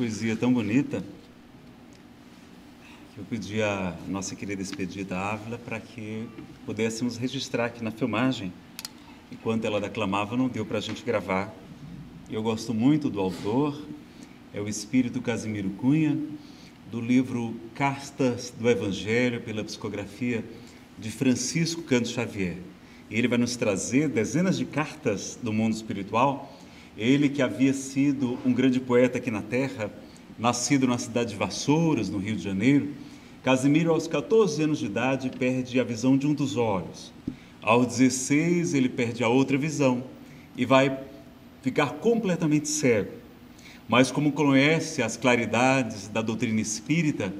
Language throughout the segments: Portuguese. poesia tão bonita que eu pedi à nossa querida Expedita Ávila para que pudéssemos registrar aqui na filmagem. Enquanto ela declamava, não deu para a gente gravar. Eu gosto muito do autor, é o espírito Casimiro Cunha, do livro Cartas do Evangelho, pela psicografia de Francisco Cândido Xavier. E ele vai nos trazer dezenas de cartas do mundo espiritual. Ele que havia sido um grande poeta aqui na Terra, nascido na cidade de Vassouras, no Rio de Janeiro. Casimiro, aos 14 anos de idade, perde a visão de um dos olhos. Aos 16, ele perde a outra visão e vai ficar completamente cego. Mas como conhece as claridades da doutrina espírita,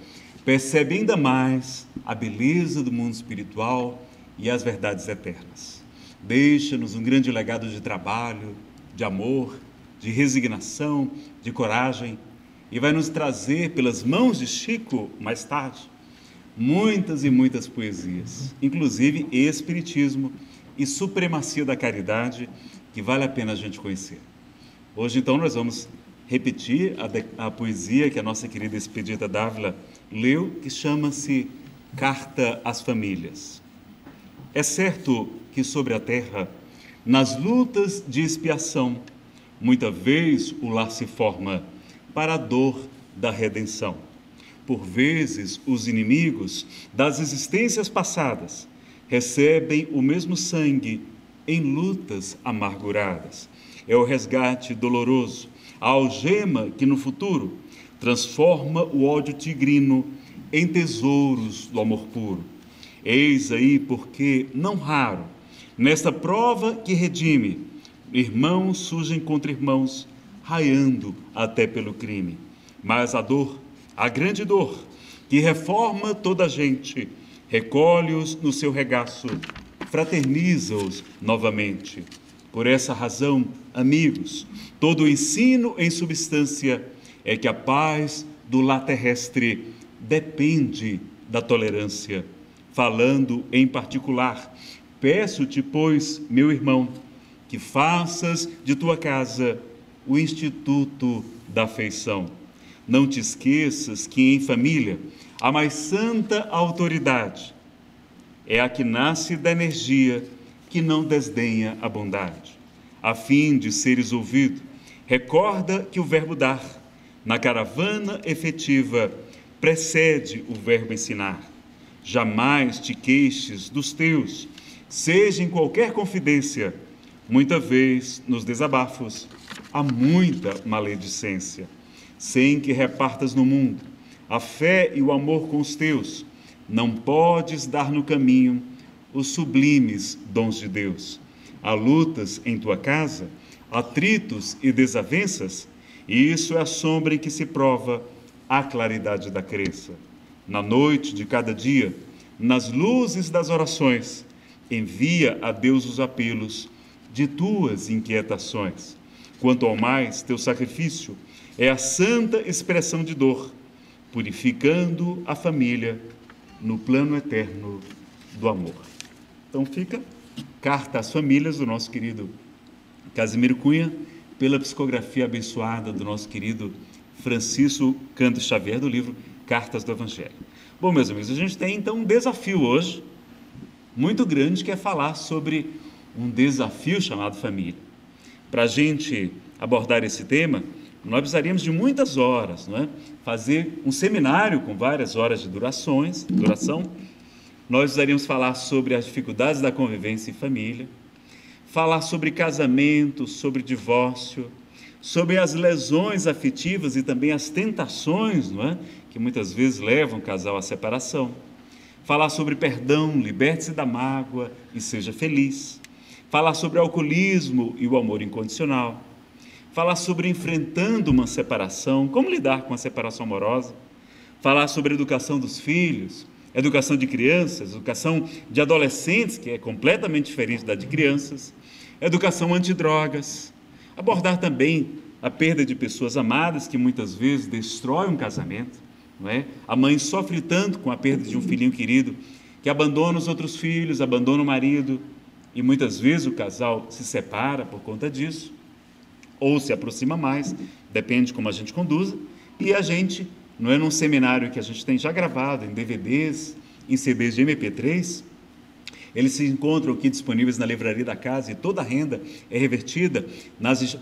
percebe ainda mais a beleza do mundo espiritual e as verdades eternas. Deixa-nos um grande legado de trabalho, de amor, de resignação, de coragem, e vai nos trazer, pelas mãos de Chico, mais tarde, muitas e muitas poesias, inclusive Espiritismo e Supremacia da Caridade, que vale a pena a gente conhecer. Hoje, então, nós vamos repetir a poesia que a nossa querida Expedita Ávila leu, que chama-se Carta às Famílias. É certo que sobre a terra, nas lutas de expiação, muita vez o lar se forma para a dor da redenção. Por vezes, os inimigos das existências passadas recebem o mesmo sangue em lutas amarguradas. É o resgate doloroso, a algema que no futuro transforma o ódio tigrino em tesouros do amor puro. Eis aí porque, não raro, nesta prova que redime, irmãos surgem contra irmãos, raiando até pelo crime. Mas a dor, a grande dor, que reforma toda a gente, recolhe-os no seu regaço, fraterniza-os novamente. Por essa razão, amigos, todo o ensino em substância é que a paz do lar terrestre depende da tolerância. Falando em particular, peço-te, pois, meu irmão, que faças de tua casa o instituto da afeição. Não te esqueças que em família a mais santa autoridade é a que nasce da energia que não desdenha a bondade. A fim de seres ouvido, recorda que o verbo dar, na caravana efetiva, precede o verbo ensinar. Jamais te queixes dos teus, seja em qualquer confidência, muita vez nos desabafos há muita maledicência, sem que repartas no mundo a fé e o amor com os teus, não podes dar no caminho os sublimes dons de Deus. Há lutas em tua casa, atritos e desavenças, e isso é a sombra em que se prova a claridade da crença. Na noite de cada dia, nas luzes das orações, envia a Deus os apelos de tuas inquietações. Quanto ao mais, teu sacrifício é a santa expressão de dor, purificando a família no plano eterno do amor. Então fica Carta às Famílias, do nosso querido Casimiro Cunha, pela psicografia abençoada do nosso querido Francisco Cândido Xavier, do livro Cartas do Evangelho. Bom, meus amigos, a gente tem então um desafio hoje, muito grande, que é falar sobre um desafio chamado família. Para a gente abordar esse tema, nós precisaríamos de muitas horas, não é? Fazer um seminário com várias horas de duração. Nós precisaríamos falar sobre as dificuldades da convivência em família, falar sobre casamento, sobre divórcio, sobre as lesões afetivas e também as tentações, não é? Que muitas vezes levam o casal à separação. Falar sobre perdão, liberte-se da mágoa e seja feliz. Falar sobre alcoolismo e o amor incondicional. Falar sobre enfrentando uma separação, como lidar com a separação amorosa. Falar sobre educação dos filhos, educação de crianças, educação de adolescentes, que é completamente diferente da de crianças. Educação antidrogas. Abordar também a perda de pessoas amadas, que muitas vezes destrói um casamento, não é? A mãe sofre tanto com a perda de um filhinho querido, que abandona os outros filhos, abandona o marido, e muitas vezes o casal se separa por conta disso, ou se aproxima mais, depende como a gente conduza. E a gente, não é num seminário que a gente tem já gravado, em DVDs, em CDs de MP3, eles se encontram aqui disponíveis na livraria da casa e toda a renda é revertida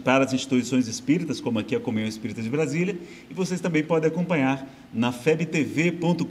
para as instituições espíritas, como aqui a Comunhão Espírita de Brasília, e vocês também podem acompanhar na febtv.com.br,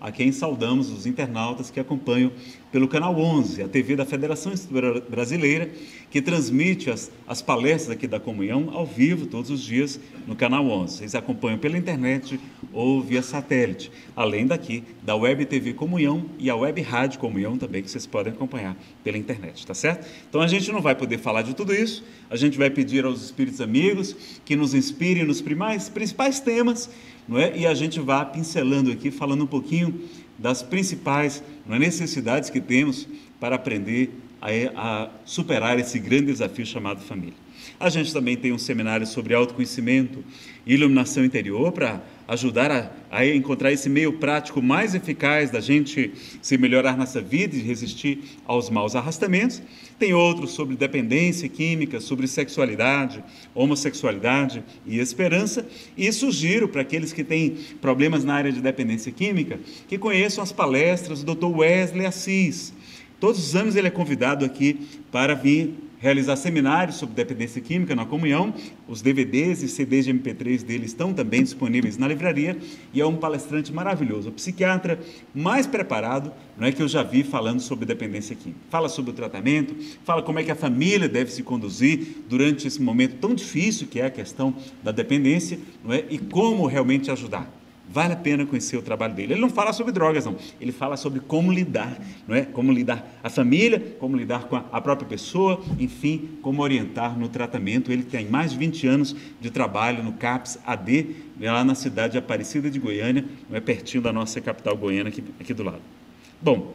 a quem saudamos os internautas que acompanham pelo Canal 11, a TV da Federação Espírita Brasileira, que transmite as palestras aqui da Comunhão ao vivo todos os dias no Canal 11. Vocês acompanham pela internet ou via satélite, além daqui da Web TV Comunhão e a Web Rádio Comunhão também, que vocês podem acompanhar pela internet, tá certo? Então, a gente não vai poder falar de tudo isso, a gente vai pedir aos espíritos amigos que nos inspirem nos principais temas, não é? E a gente vai pincelando aqui, falando um pouquinho das principais necessidades que temos para aprender a superar esse grande desafio chamado família. A gente também tem um seminário sobre autoconhecimento e iluminação interior para ajudar a encontrar esse meio prático mais eficaz da gente se melhorar nossa vida e resistir aos maus arrastamentos. Tem outros sobre dependência química, sobre sexualidade, homossexualidade e esperança. E sugiro para aqueles que têm problemas na área de dependência química que conheçam as palestras do Dr. Wesley Assis. Todos os anos ele é convidado aqui para vir realizar seminários sobre dependência química na Comunhão. Os DVDs e CDs de MP3 dele estão também disponíveis na livraria e é um palestrante maravilhoso, o psiquiatra mais preparado, não é, que eu já vi falando sobre dependência química. Fala sobre o tratamento, fala como é que a família deve se conduzir durante esse momento tão difícil que é a questão da dependência, não é, e como realmente ajudar. Vale a pena conhecer o trabalho dele. Ele não fala sobre drogas, não. Ele fala sobre como lidar, não é? Como lidar a família, como lidar com a própria pessoa, enfim, como orientar no tratamento. Ele tem mais de 20 anos de trabalho no CAPS AD, lá na cidade de Aparecida de Goiânia, não é, pertinho da nossa capital goiana, aqui do lado. Bom,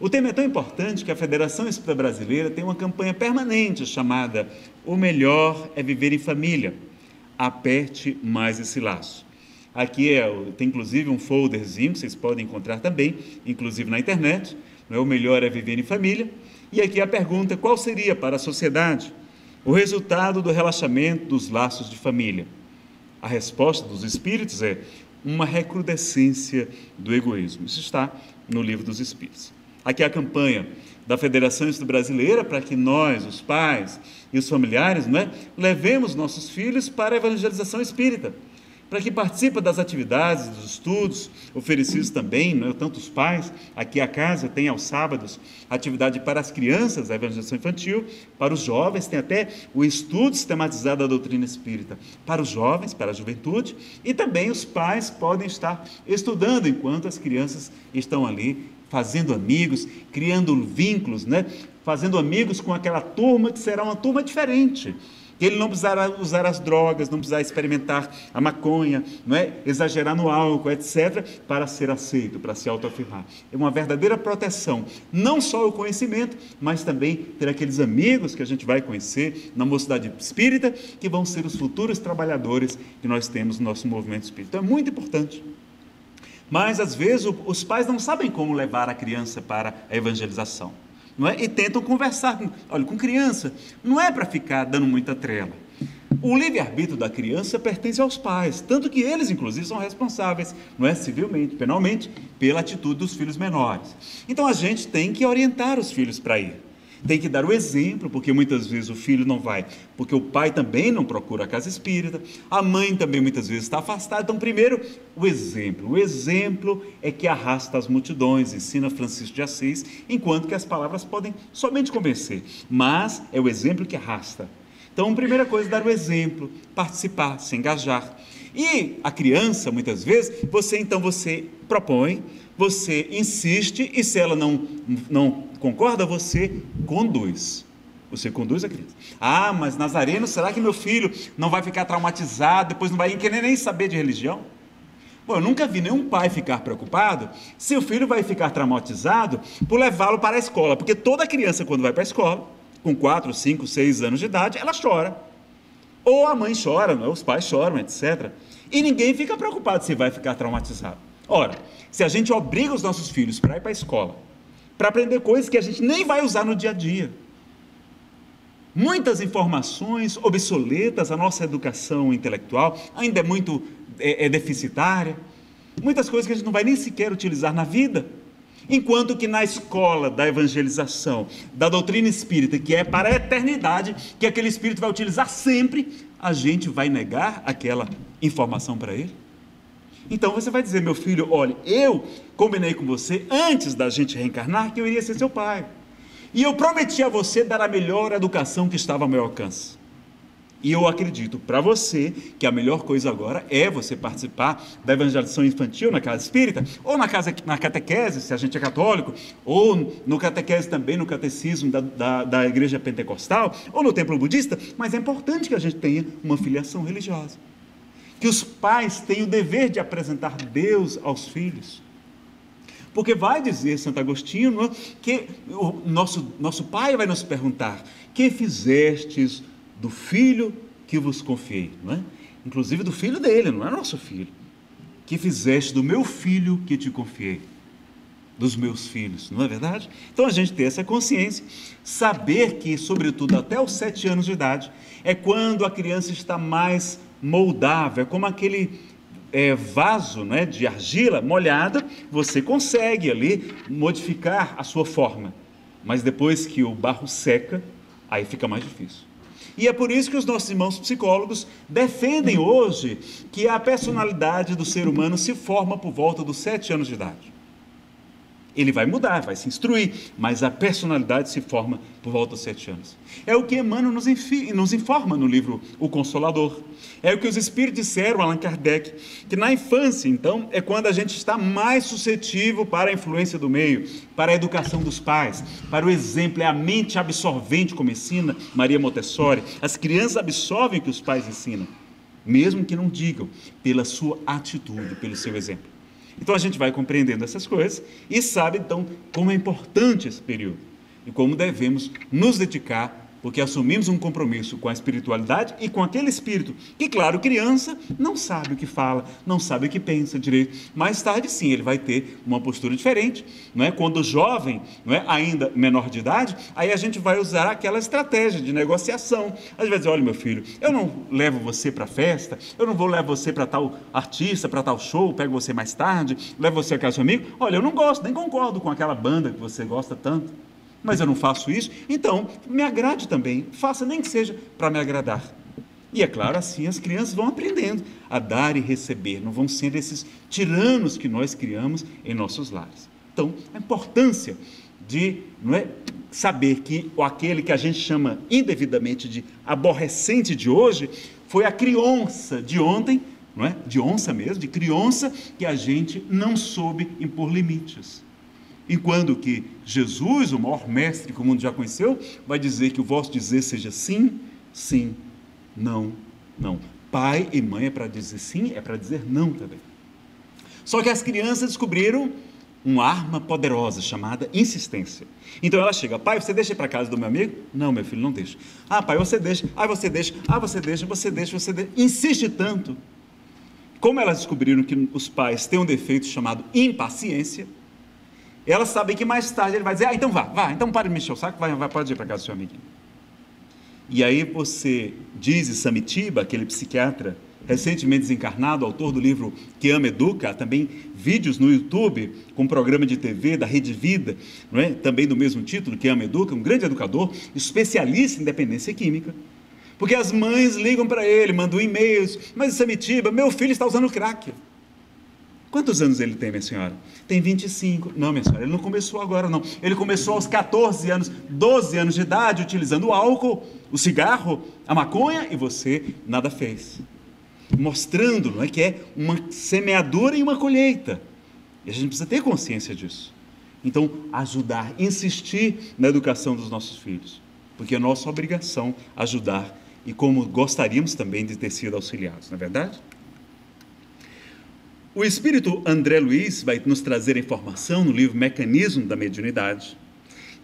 o tema é tão importante que a Federação Espírita Brasileira tem uma campanha permanente chamada O Melhor é Viver em Família. Aperte mais esse laço. Aqui tem inclusive um folderzinho que vocês podem encontrar também, inclusive na internet, não é? O melhor é viver em família. E aqui a pergunta: qual seria para a sociedade o resultado do relaxamento dos laços de família? A resposta dos espíritos é uma recrudescência do egoísmo. Isso está no Livro dos Espíritos. Aqui a campanha da Federação Espírita Brasileira para que nós, os pais e os familiares, não é, levemos nossos filhos para a evangelização espírita, para que participe das atividades, dos estudos oferecidos também, não é? Tantos pais, aqui a casa tem aos sábados atividade para as crianças, a evangelização infantil, para os jovens, tem até o estudo sistematizado da doutrina espírita, para os jovens, para a juventude, e também os pais podem estar estudando enquanto as crianças estão ali fazendo amigos, criando vínculos, né? Fazendo amigos com aquela turma que será uma turma diferente, que ele não precisará usar as drogas, não precisará experimentar a maconha, não é? Exagerar no álcool, etc., para ser aceito, para se autoafirmar. É uma verdadeira proteção, não só o conhecimento, mas também ter aqueles amigos que a gente vai conhecer na mocidade espírita, que vão ser os futuros trabalhadores que nós temos no nosso movimento espírita. Então, é muito importante. Mas, às vezes, os pais não sabem como levar a criança para a evangelização. Não é? E tentam conversar com criança, não é para ficar dando muita trela. O livre-arbítrio da criança pertence aos pais, tanto que eles, inclusive, são responsáveis, não é, civilmente, penalmente, pela atitude dos filhos menores. Então, a gente tem que orientar os filhos para ir. Tem que dar o exemplo, porque muitas vezes o filho não vai, porque o pai também não procura a casa espírita, a mãe também muitas vezes está afastada. Então, primeiro, o exemplo. O exemplo é que arrasta as multidões, ensina Francisco de Assis, enquanto que as palavras podem somente convencer, mas é o exemplo que arrasta. Então, a primeira coisa é dar o exemplo, participar, se engajar. E a criança, muitas vezes, você propõe, você insiste, e se ela não concorda, você conduz. Você conduz a criança. Ah, mas Nazareno, será que meu filho não vai ficar traumatizado, depois não vai querer nem saber de religião? Bom, eu nunca vi nenhum pai ficar preocupado se o filho vai ficar traumatizado por levá-lo para a escola, porque toda criança, quando vai para a escola, com 4, 5, 6 anos de idade, ela chora. Ou a mãe chora, não é? Os pais choram, etc. E ninguém fica preocupado se vai ficar traumatizado. Ora, se a gente obriga os nossos filhos para ir para a escola, para aprender coisas que a gente nem vai usar no dia a dia, muitas informações obsoletas, a nossa educação intelectual ainda é muito é deficitária, muitas coisas que a gente não vai nem sequer utilizar na vida, enquanto que na escola da evangelização, da doutrina espírita, que é para a eternidade, que aquele espírito vai utilizar sempre, a gente vai negar aquela informação para ele? Então você vai dizer, meu filho, olha, eu combinei com você, antes da gente reencarnar, que eu iria ser seu pai, e eu prometi a você dar a melhor educação que estava ao meu alcance, e eu acredito para você que a melhor coisa agora é você participar da evangelização infantil na casa espírita, ou na catequese, se a gente é católico, ou no catequese também, no catecismo da igreja pentecostal, ou no templo budista, mas é importante que a gente tenha uma filiação religiosa, que os pais têm o dever de apresentar Deus aos filhos, porque vai dizer Santo Agostinho que o nosso pai vai nos perguntar, que fizestes do filho que vos confiei, não é? Inclusive do filho dele, não é nosso filho, que fizeste do meu filho que te confiei, dos meus filhos, não é verdade? Então a gente tem essa consciência, saber que, sobretudo até os 7 anos de idade, é quando a criança está mais moldável, é como aquele vaso, não é, de argila molhada, você consegue ali modificar a sua forma, mas depois que o barro seca, aí fica mais difícil. E é por isso que os nossos irmãos psicólogos defendem hoje que a personalidade do ser humano se forma por volta dos 7 anos de idade. Ele vai mudar, vai se instruir, mas a personalidade se forma por volta dos 7 anos. É o que Emmanuel nos informa no livro O Consolador. É o que os espíritos disseram, Allan Kardec, que na infância, então, é quando a gente está mais suscetível para a influência do meio, para a educação dos pais, para o exemplo, é a mente absorvente, como ensina Maria Montessori. As crianças absorvem o que os pais ensinam, mesmo que não digam, pela sua atitude, pelo seu exemplo. Então a gente vai compreendendo essas coisas e sabe então como é importante esse período e como devemos nos dedicar, porque assumimos um compromisso com a espiritualidade e com aquele espírito que, claro, criança não sabe o que fala, não sabe o que pensa direito. Mais tarde sim, ele vai ter uma postura diferente, não é? Quando jovem, não é? Ainda menor de idade, aí a gente vai usar aquela estratégia de negociação. Às vezes, olha, meu filho, eu não levo você para festa, eu não vou levar você para tal artista, para tal show, pego você mais tarde, levo você a casa do amigo. Olha, eu não gosto, nem concordo com aquela banda que você gosta tanto, mas eu não faço isso, então me agrade também, faça nem que seja para me agradar. E é claro, assim as crianças vão aprendendo a dar e receber, não vão sendo esses tiranos que nós criamos em nossos lares. Então, a importância de saber que aquele que a gente chama indevidamente de aborrecente de hoje, foi a criança de ontem, não é? De onça mesmo, de criança, que a gente não soube impor limites. Enquanto que Jesus, o maior mestre que o mundo já conheceu, vai dizer que o vosso dizer seja sim, sim, não, não. Pai e mãe é para dizer sim, é para dizer não também. Só que as crianças descobriram uma arma poderosa chamada insistência. Então ela chega, pai, você deixa ir para casa do meu amigo? Não, meu filho, não deixa. Ah, pai, você deixa, ah, você deixa, ah, você deixa, você deixa, você deixa. Insiste tanto. Como elas descobriram que os pais têm um defeito chamado impaciência, elas sabem que mais tarde ele vai dizer, ah, então vá, então para de mexer o saco, vai, pode ir para casa do seu amiguinho. E aí você diz, Içami Tiba, aquele psiquiatra recentemente desencarnado, autor do livro Que Ama Educa, também vídeos no YouTube, com um programa de TV da Rede Vida, não é? Também do mesmo título, Que Ama Educa, um grande educador, especialista em dependência química, porque as mães ligam para ele, mandam e-mails, mas Içami Tiba, meu filho está usando crack. Quantos anos ele tem, minha senhora? Tem 25. Não, minha senhora, ele não começou agora, não. Ele começou aos 14 anos, 12 anos de idade, utilizando o álcool, o cigarro, a maconha, e você nada fez. Mostrando, não é, que é uma semeadura e uma colheita. E a gente precisa ter consciência disso. Então, ajudar, insistir na educação dos nossos filhos, porque é nossa obrigação ajudar, e como gostaríamos também de ter sido auxiliados, não é verdade? O espírito André Luiz vai nos trazer a informação no livro Mecanismo da Mediunidade,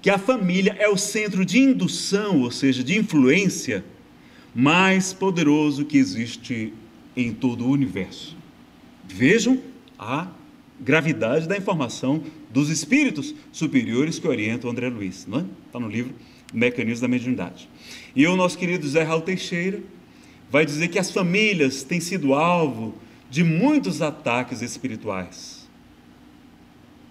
que a família é o centro de indução, ou seja, de influência, mais poderoso que existe em todo o universo. Vejam a gravidade da informação dos espíritos superiores que orientam André Luiz, não é? Está no livro Mecanismo da Mediunidade. E o nosso querido Zé Raul Teixeira vai dizer que as famílias têm sido alvo de muitos ataques espirituais.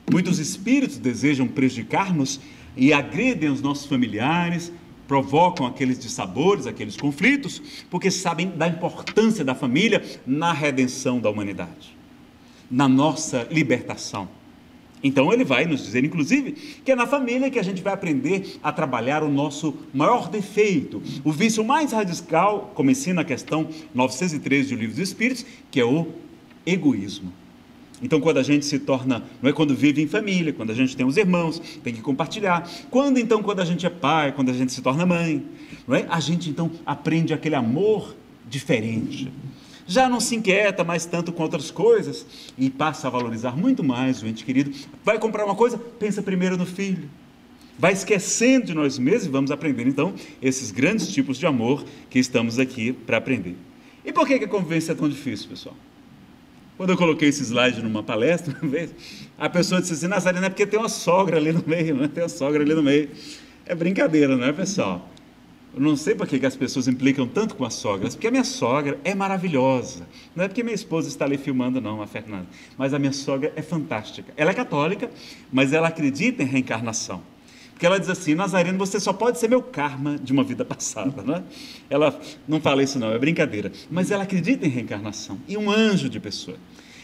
Muitos espíritos desejam prejudicar-nos e agredem os nossos familiares, provocam aqueles dissabores, aqueles conflitos, porque sabem da importância da família na redenção da humanidade, na nossa libertação. Então ele vai nos dizer, inclusive, que é na família que a gente vai aprender a trabalhar o nosso maior defeito, o vício mais radical, como ensina a questão 913 do Livro dos Espíritos, que é o egoísmo. Então quando a gente se torna, não é quando vive em família, quando a gente tem os irmãos, tem que compartilhar, quando a gente é pai, quando a gente se torna mãe, não é? A gente então aprende aquele amor diferente. Já não se inquieta mais tanto com outras coisas e passa a valorizar muito mais o ente querido. Vai comprar uma coisa, pensa primeiro no filho. Vai esquecendo de nós mesmos e vamos aprender, então, esses grandes tipos de amor que estamos aqui para aprender. E por que a convivência é tão difícil, pessoal? Quando eu coloquei esse slide numa palestra, uma vez, a pessoa disse assim: Nazareno, é porque tem uma sogra ali no meio, né? Tem uma sogra ali no meio. É brincadeira, não é, pessoal? Eu não sei por que as pessoas implicam tanto com as sogras, porque a minha sogra é maravilhosa. Não é porque minha esposa está ali filmando, não, a Fernanda. Mas a minha sogra é fantástica. Ela é católica, mas ela acredita em reencarnação. Porque ela diz assim: Nazareno, você só pode ser meu karma de uma vida passada, não é? Ela não fala isso não, é brincadeira. Mas ela acredita em reencarnação, e um anjo de pessoa.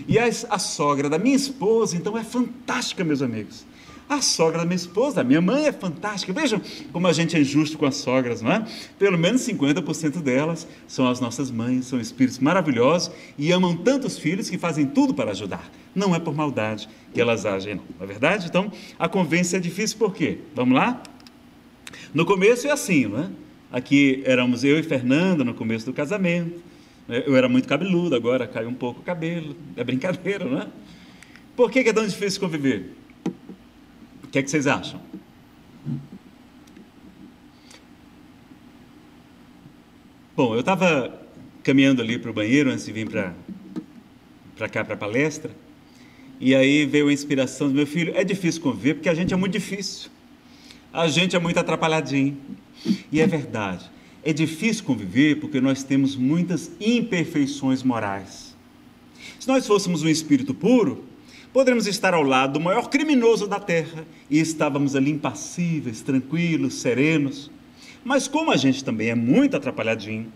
E a sogra da minha esposa, então, é fantástica, meus amigos. A sogra da minha esposa, a minha mãe, é fantástica. Vejam como a gente é injusto com as sogras, não é? Pelo menos 50% delas são as nossas mães, são espíritos maravilhosos e amam tantos filhos que fazem tudo para ajudar. Não é por maldade que elas agem, não. Não é verdade? Então, a convivência é difícil por quê? Vamos lá? No começo é assim, não é? Aqui éramos eu e Fernanda no começo do casamento. Eu era muito cabeludo, agora caiu um pouco o cabelo. É brincadeira, não é? Por que é tão difícil conviver? O que é que vocês acham? Bom, eu estava caminhando ali para o banheiro antes de vir para cá, para a palestra, e aí veio a inspiração do meu filho: é difícil conviver porque a gente é muito difícil, a gente é muito atrapalhadinho. E é verdade, é difícil conviver porque nós temos muitas imperfeições morais. Se nós fôssemos um espírito puro, poderíamos estar ao lado do maior criminoso da terra e estávamos ali impassíveis, tranquilos, serenos. Mas como a gente também é muito atrapalhadinho,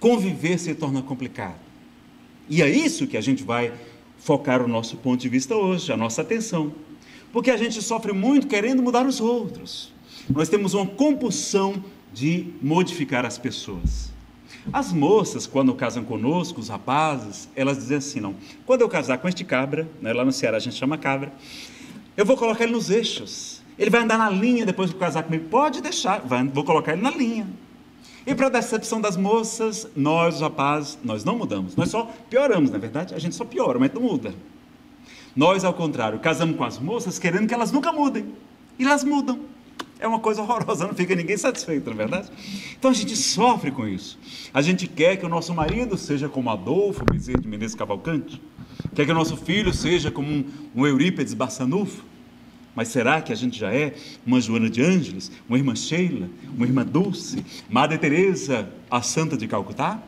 conviver se torna complicado. E é isso que a gente vai focar o nosso ponto de vista hoje, a nossa atenção. Porque a gente sofre muito querendo mudar os outros. Nós temos uma compulsão de modificar as pessoas. As moças, quando casam conosco, os rapazes, elas dizem assim: não, quando eu casar com este cabra, né, lá no Ceará a gente chama cabra, eu vou colocar ele nos eixos, ele vai andar na linha depois que casar comigo. Pode deixar, vou colocar ele na linha. E para a decepção das moças, nós, os rapazes, nós não mudamos, nós só pioramos, na verdade, a gente só piora, mas não muda. Nós, ao contrário, casamos com as moças querendo que elas nunca mudem, e elas mudam. É uma coisa horrorosa, não fica ninguém satisfeito, não é verdade? Então a gente sofre com isso. A gente quer que o nosso marido seja como Adolfo Bezerra de Menezes Cavalcante, quer que o nosso filho seja como um Eurípides Bassanufo, mas será que a gente já é uma Joana de Ângeles, uma irmã Sheila, uma irmã Dulce, Madre Teresa, a Santa de Calcutá?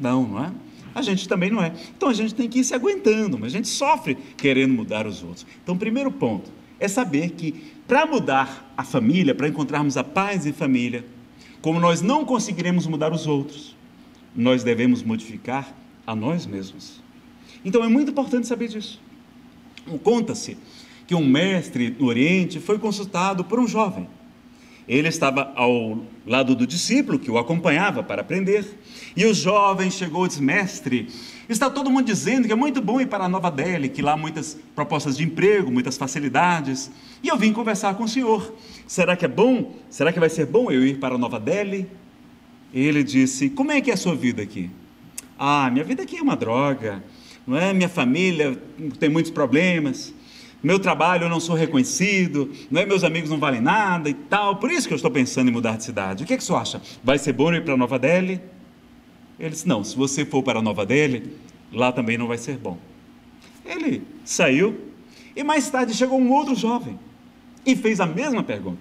Não, não é? A gente também não é. Então a gente tem que ir se aguentando, mas a gente sofre querendo mudar os outros. Então, primeiro ponto é saber que, para mudar a família, para encontrarmos a paz em família, como nós não conseguiremos mudar os outros, nós devemos modificar a nós mesmos. Então é muito importante saber disso. Conta-se que um mestre do Oriente foi consultado por um jovem. Ele estava ao lado do discípulo que o acompanhava para aprender, e o jovem chegou e disse: mestre, está todo mundo dizendo que é muito bom ir para a Nova Delhi, que lá há muitas propostas de emprego, muitas facilidades, e eu vim conversar com o senhor. Será que é bom? Será que vai ser bom eu ir para a Nova Delhi? Ele disse: como é que é a sua vida aqui? Ah, minha vida aqui é uma droga, não é? Minha família tem muitos problemas, meu trabalho eu não sou reconhecido, não é? Meus amigos não valem nada e tal, por isso que eu estou pensando em mudar de cidade. O que é que o senhor acha? Vai ser bom eu ir para a Nova Delhi? Ele disse: não, se você for para a Nova Delhi, lá também não vai ser bom. Ele saiu, e mais tarde chegou um outro jovem e fez a mesma pergunta: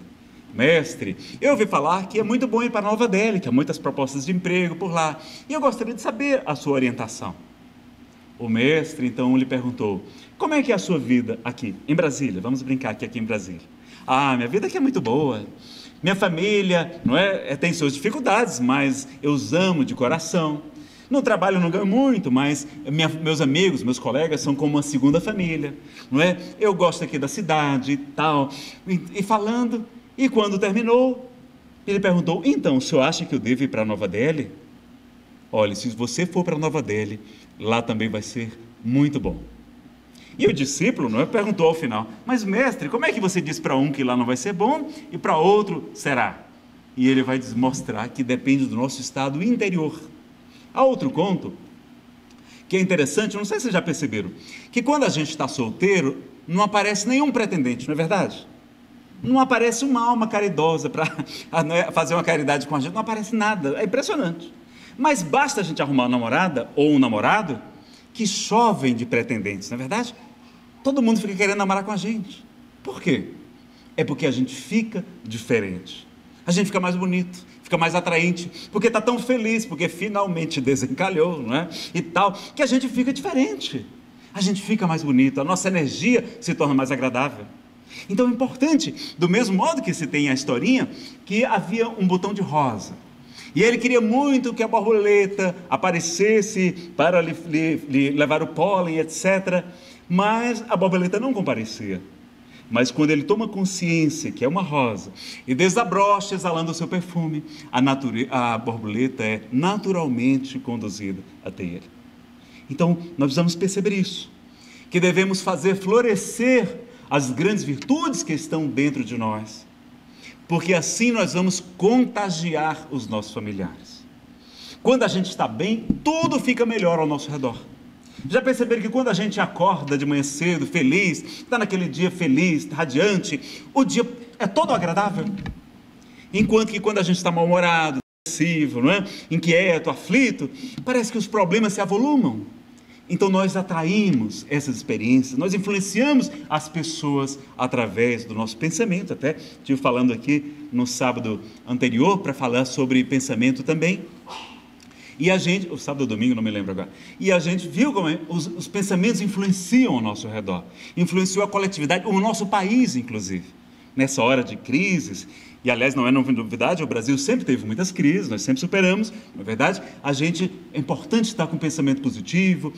mestre, eu ouvi falar que é muito bom ir para a Nova Delhi, que há muitas propostas de emprego por lá, e eu gostaria de saber a sua orientação. O mestre, então, lhe perguntou: como é que é a sua vida aqui em Brasília? Vamos brincar aqui em Brasília. Ah, minha vida aqui é muito boa, minha família, não é, tem suas dificuldades, mas eu os amo de coração. No trabalho eu não ganho muito, mas meus amigos, meus colegas são como uma segunda família, não é? Eu gosto aqui da cidade e tal, e falando, e quando terminou, ele perguntou: então, o senhor acha que eu devo ir para Nova Delhi? Olha, se você for para Nova Delhi, lá também vai ser muito bom. E o discípulo, não é, perguntou ao final: mas mestre, como é que você diz para um que lá não vai ser bom e para outro será? E ele vai mostrar que depende do nosso estado interior. Há outro conto que é interessante, não sei se vocês já perceberam, que quando a gente está solteiro, não aparece nenhum pretendente, não é verdade? Não aparece uma alma caridosa para fazer uma caridade com a gente, não aparece nada, é impressionante. Mas basta a gente arrumar uma namorada ou um namorado que chovem de pretendentes, não é verdade? Todo mundo fica querendo namorar com a gente. Por quê? É porque a gente fica diferente, a gente fica mais bonito, fica mais atraente, porque está tão feliz, porque finalmente desencalhou, não é? E tal, que a gente fica diferente, a gente fica mais bonito, a nossa energia se torna mais agradável. Então é importante, do mesmo modo que se tem a historinha, que havia um botão de rosa, e ele queria muito que a borboleta aparecesse para lhe levar o pólen, etc. Mas a borboleta não comparecia. Mas quando ele toma consciência que é uma rosa e desabrocha exalando o seu perfume, a borboleta é naturalmente conduzida até ele. Então, nós precisamos perceber isso, que devemos fazer florescer as grandes virtudes que estão dentro de nós, porque assim nós vamos contagiar os nossos familiares. Quando a gente está bem, tudo fica melhor ao nosso redor. Já perceberam que quando a gente acorda de manhã cedo, feliz, está naquele dia feliz, radiante, o dia é todo agradável? Enquanto que quando a gente está mal-humorado, depressivo, não é? Inquieto, aflito, parece que os problemas se avolumam. Então nós atraímos essas experiências, nós influenciamos as pessoas através do nosso pensamento. Até estive falando aqui no sábado anterior para falar sobre pensamento também, e a gente, o sábado ou domingo, não me lembro agora, e a gente viu como os pensamentos influenciam ao nosso redor, influenciou a coletividade, o nosso país inclusive, nessa hora de crises. E aliás, não é novidade, o Brasil sempre teve muitas crises, nós sempre superamos, na verdade. A gente, é importante estar com um pensamento positivo,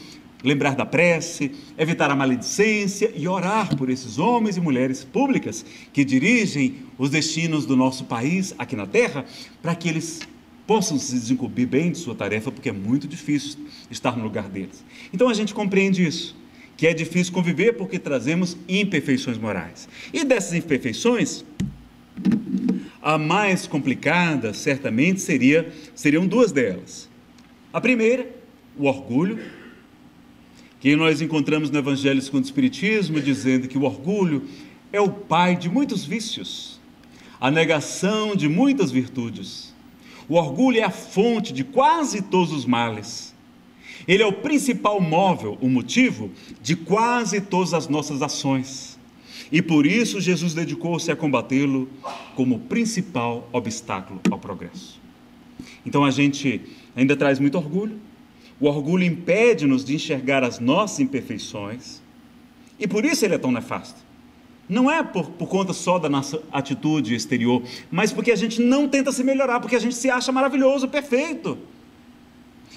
lembrar da prece, evitar a maledicência e orar por esses homens e mulheres públicas que dirigem os destinos do nosso país aqui na Terra, para que eles possam se desincumbir bem de sua tarefa, porque é muito difícil estar no lugar deles. Então a gente compreende isso, que é difícil conviver porque trazemos imperfeições morais. E dessas imperfeições, a mais complicada, certamente, seriam duas delas. A primeira, o orgulho, que nós encontramos no Evangelho segundo o Espiritismo, dizendo que o orgulho é o pai de muitos vícios, a negação de muitas virtudes. O orgulho é a fonte de quase todos os males. Ele é o principal móvel, o motivo de quase todas as nossas ações. E por isso Jesus dedicou-se a combatê-lo como o principal obstáculo ao progresso. Então a gente ainda traz muito orgulho, o orgulho impede-nos de enxergar as nossas imperfeições, e por isso ele é tão nefasto. Não é por conta só da nossa atitude exterior, mas porque a gente não tenta se melhorar, porque a gente se acha maravilhoso, perfeito,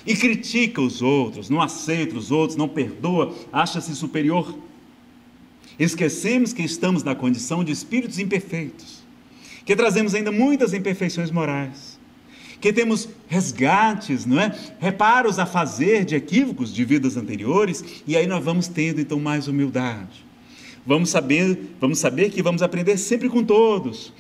e critica os outros, não aceita os outros, não perdoa, acha-se superior. Esquecemos que estamos na condição de espíritos imperfeitos, que trazemos ainda muitas imperfeições morais, que temos resgates, não é? Reparos a fazer de equívocos de vidas anteriores, e aí nós vamos tendo então mais humildade, vamos saber que vamos aprender sempre com todos,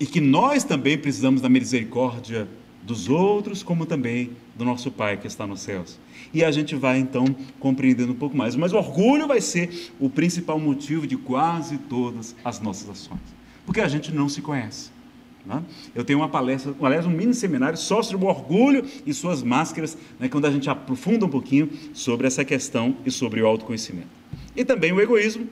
e que nós também precisamos da misericórdia dos outros, como também do nosso Pai que está nos céus. E a gente vai então compreendendo um pouco mais, mas o orgulho vai ser o principal motivo de quase todas as nossas ações, porque a gente não se conhece, né? Eu tenho uma palestra, aliás, um mini seminário só sobre o orgulho e suas máscaras, né, quando a gente aprofunda um pouquinho sobre essa questão e sobre o autoconhecimento. E também o egoísmo.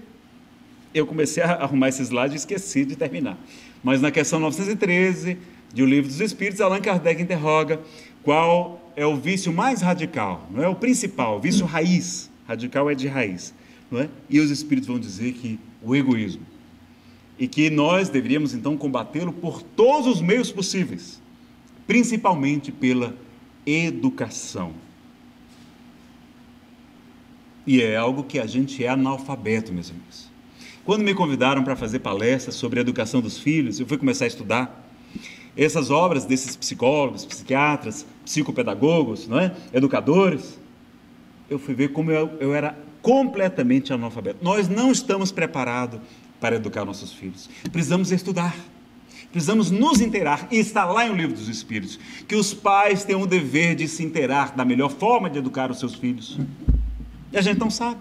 Eu comecei a arrumar esse slide e esqueci de terminar, mas na questão 913 de O Livro dos Espíritos, Allan Kardec interroga: qual é o vício mais radical, não é o principal, o vício raiz, radical é de raiz, não é? E os espíritos vão dizer que o egoísmo, e que nós deveríamos então combatê-lo por todos os meios possíveis, principalmente pela educação. E é algo que a gente é analfabeto, meus amigos. Quando me convidaram para fazer palestras sobre a educação dos filhos, eu fui começar a estudar essas obras desses psicólogos, psiquiatras, psicopedagogos, não é? Educadores. Eu fui ver como eu era completamente analfabeto. Nós não estamos preparados para educar nossos filhos. Precisamos estudar, precisamos nos inteirar, e está lá em O Livro dos Espíritos, que os pais têm o dever de se inteirar da melhor forma de educar os seus filhos. E a gente não sabe.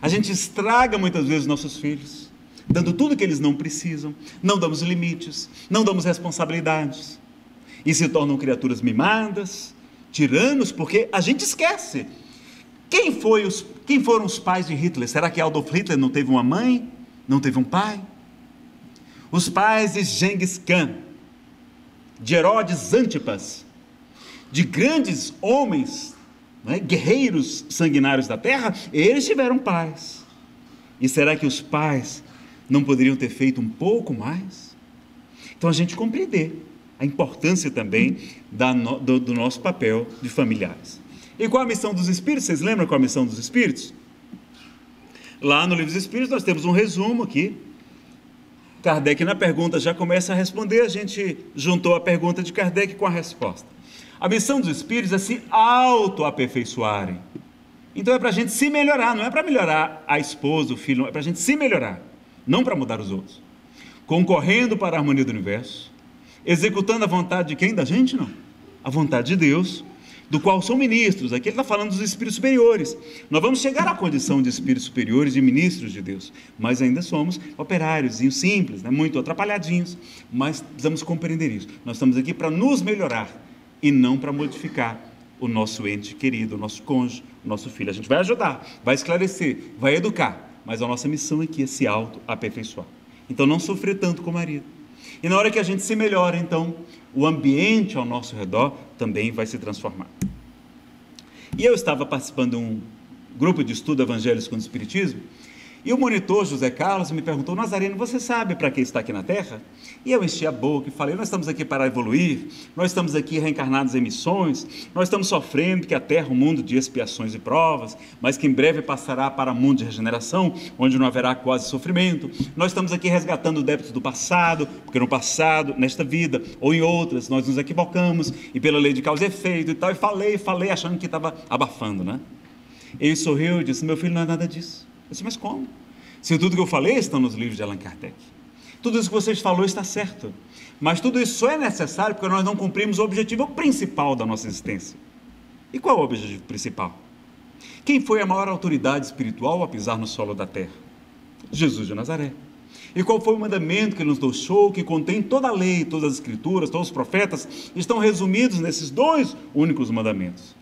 A gente estraga muitas vezes nossos filhos, dando tudo que eles não precisam, não damos limites, não damos responsabilidades, e se tornam criaturas mimadas, tiranos, porque a gente esquece. Quem foram os pais de Hitler? Será que Adolf Hitler não teve uma mãe? Não teve um pai? Os pais de Genghis Khan, de Herodes Antipas, de grandes homens, guerreiros sanguinários da terra, eles tiveram pais. E será que os pais não poderiam ter feito um pouco mais? Então a gente compreender a importância também do nosso papel de familiares. E qual a missão dos Espíritos? Vocês lembram qual a missão dos Espíritos? Lá no Livro dos Espíritos nós temos um resumo aqui. Kardec na pergunta já começa a responder, a gente juntou a pergunta de Kardec com a resposta. A missão dos Espíritos é se auto-aperfeiçoarem. Então é para a gente se melhorar, não é para melhorar a esposa, o filho, é para a gente se melhorar, não para mudar os outros. Concorrendo para a harmonia do universo, executando a vontade de quem? Da gente não, a vontade de Deus, do qual são ministros. Aqui ele está falando dos espíritos superiores. Nós vamos chegar à condição de espíritos superiores, de ministros de Deus, mas ainda somos operários, simples, né? Muito atrapalhadinhos, mas precisamos compreender isso. Nós estamos aqui para nos melhorar, e não para modificar o nosso ente querido, o nosso cônjuge, o nosso filho. A gente vai ajudar, vai esclarecer, vai educar, mas a nossa missão aqui é se auto-aperfeiçoar. Então não sofrer tanto com o marido. E na hora que a gente se melhora, então, o ambiente ao nosso redor também vai se transformar. E eu estava participando de um grupo de estudo Evangelho segundo o Espiritismo, e o monitor José Carlos me perguntou: Nazareno, você sabe para que está aqui na Terra? E eu enchi a boca e falei: nós estamos aqui para evoluir, nós estamos aqui reencarnados em missões, nós estamos sofrendo que a Terra é um mundo de expiações e provas, mas que em breve passará para um mundo de regeneração, onde não haverá quase sofrimento. Nós estamos aqui resgatando o débito do passado, porque no passado, nesta vida ou em outras, nós nos equivocamos, e pela lei de causa e efeito e tal, e falei, achando que estava abafando, né? Ele sorriu e disse: meu filho, não é nada disso. Eu disse: mas como? Se tudo que eu falei está nos livros de Allan Kardec, tudo isso que vocês falaram está certo, mas tudo isso só é necessário porque nós não cumprimos o objetivo principal da nossa existência. E qual é o objetivo principal? Quem foi a maior autoridade espiritual a pisar no solo da terra? Jesus de Nazaré. E qual foi o mandamento que ele nos deixou, que contém toda a lei, todas as escrituras, todos os profetas, estão resumidos nesses dois únicos mandamentos: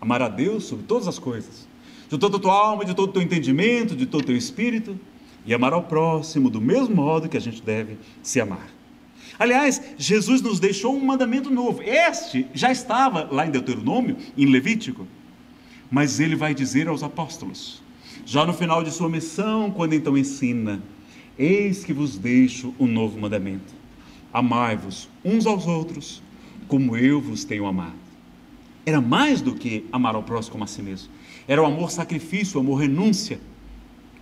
amar a Deus sobre todas as coisas, de toda a tua alma, de todo o teu entendimento, de todo o teu espírito, e amar ao próximo do mesmo modo que a gente deve se amar. Aliás, Jesus nos deixou um mandamento novo. Este já estava lá em Deuteronômio, em Levítico, mas ele vai dizer aos apóstolos, já no final de sua missão, quando então ensina: eis que vos deixo um novo mandamento, amai-vos uns aos outros, como eu vos tenho amado. Era mais do que amar ao próximo como a si mesmo. Era o amor sacrifício, o amor renúncia,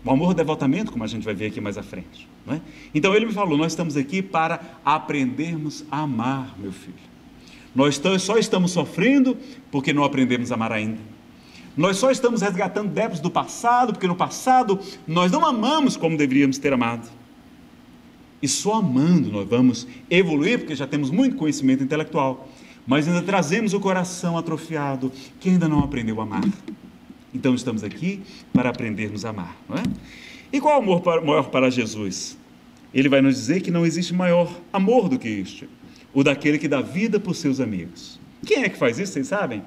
o amor devotamento, como a gente vai ver aqui mais à frente, não é? Então ele me falou: nós estamos aqui para aprendermos a amar, meu filho. Nós só estamos sofrendo porque não aprendemos a amar ainda. Nós só estamos resgatando débitos do passado porque no passado nós não amamos como deveríamos ter amado. E só amando nós vamos evoluir, porque já temos muito conhecimento intelectual, mas ainda trazemos o coração atrofiado que ainda não aprendeu a amar. Então estamos aqui para aprendermos a amar, não é? E qual é o amor maior para Jesus? Ele vai nos dizer que não existe maior amor do que este, o daquele que dá vida por seus amigos. Quem é que faz isso, vocês sabem?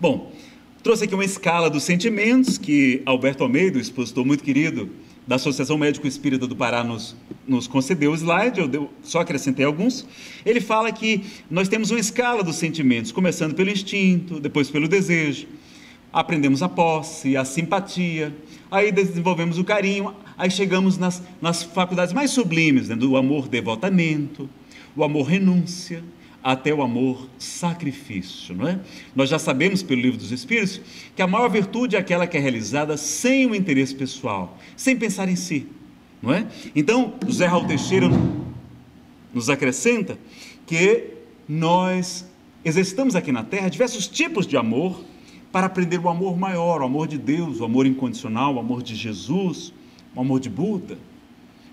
Bom, trouxe aqui uma escala dos sentimentos que Alberto Almeida, o expositor muito querido da Associação Médico Espírita do Pará, nos nos concedeu o slide, eu só acrescentei alguns. Ele fala que nós temos uma escala dos sentimentos, começando pelo instinto, depois pelo desejo, aprendemos a posse, a simpatia, aí desenvolvemos o carinho, aí chegamos nas faculdades mais sublimes, né, do amor devotamento, o amor renúncia, até o amor sacrifício, não é? Nós já sabemos pelo Livro dos Espíritos que a maior virtude é aquela que é realizada sem o interesse pessoal, sem pensar em si, não é? Então, Zé Raul Teixeira nos acrescenta que nós exercitamos aqui na Terra diversos tipos de amor para aprender o amor maior, o amor de Deus, o amor incondicional, o amor de Jesus, o amor de Buda.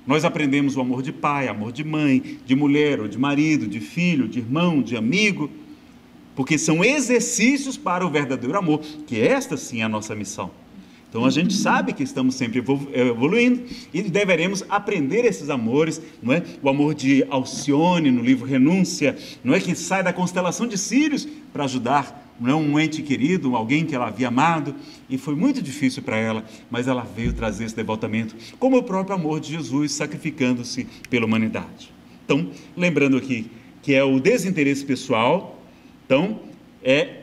Nós aprendemos o amor de pai, amor de mãe, de mulher, ou de marido, de filho, de irmão, de amigo, porque são exercícios para o verdadeiro amor, que esta sim é a nossa missão. Então a gente sabe que estamos sempre evoluindo e deveremos aprender esses amores, não é? O amor de Alcione no livro Renúncia, não é, que sai da constelação de Sírios para ajudar, não é, um ente querido, alguém que ela havia amado e foi muito difícil para ela, mas ela veio trazer esse devotamento, como o próprio amor de Jesus sacrificando-se pela humanidade. Então, lembrando aqui que é o desinteresse pessoal, então é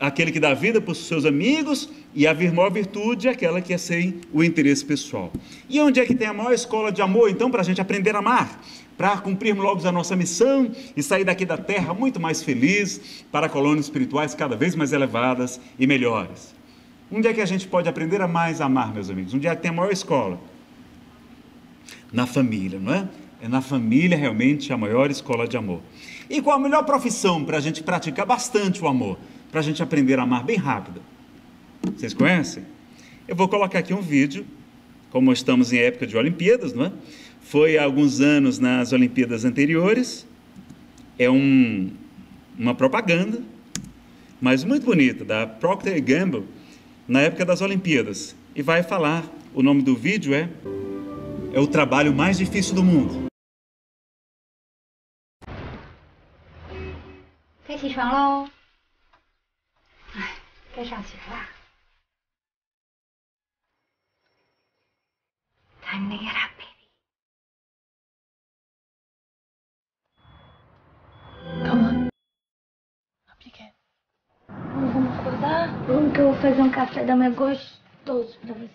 aquele que dá vida para os seus amigos, e a maior virtude é aquela que é sem o interesse pessoal. E onde é que tem a maior escola de amor, então, para a gente aprender a amar, para cumprirmos logo a nossa missão e sair daqui da Terra muito mais feliz, para colônias espirituais cada vez mais elevadas e melhores? Onde é que a gente pode aprender a mais amar, meus amigos? Onde é que tem a maior escola? Na família, não é? É na família realmente a maior escola de amor. E qual a melhor profissão para a gente praticar bastante o amor, para a gente aprender a amar bem rápido? Vocês conhecem? Eu vou colocar aqui um vídeo, como estamos em época de Olimpíadas, não é? Foi há alguns anos nas Olimpíadas anteriores, é uma propaganda, mas muito bonita, da Procter & Gamble, na época das Olimpíadas, e vai falar, o nome do vídeo é o trabalho mais difícil do mundo. Time to get up, baby. Come on. Up you get. Vamos acordar? Vamos que eu vou fazer um café da manhã gostoso pra você.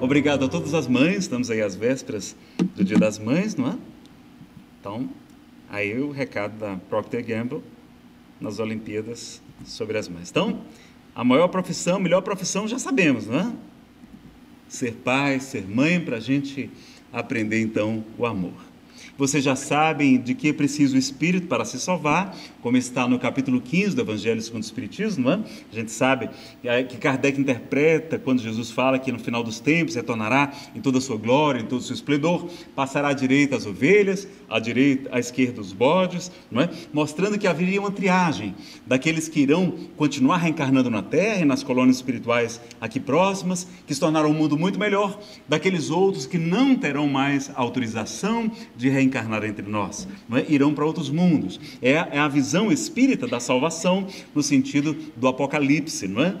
Obrigado a todas as mães, estamos aí às vésperas do Dia das Mães, não é? Então, aí o recado da Procter & Gamble nas Olimpíadas sobre as mães. Então, a maior profissão, a melhor profissão já sabemos, não é? Ser pai, ser mãe, para a gente aprender então o amor. Vocês já sabem de que precisa o Espírito para se salvar, como está no capítulo 15 do Evangelho segundo o Espiritismo, não é? A gente sabe que Kardec interpreta quando Jesus fala que no final dos tempos retornará em toda a sua glória, em todo o seu esplendor, passará à direita as ovelhas, à direita, à esquerda os bodes, não é? Mostrando que haveria uma triagem daqueles que irão continuar reencarnando na Terra e nas colônias espirituais aqui próximas, que se tornaram um mundo muito melhor, daqueles outros que não terão mais autorização de reencarnar entre nós, não é? Irão para outros mundos. É a visão espírita da salvação no sentido do Apocalipse, não é?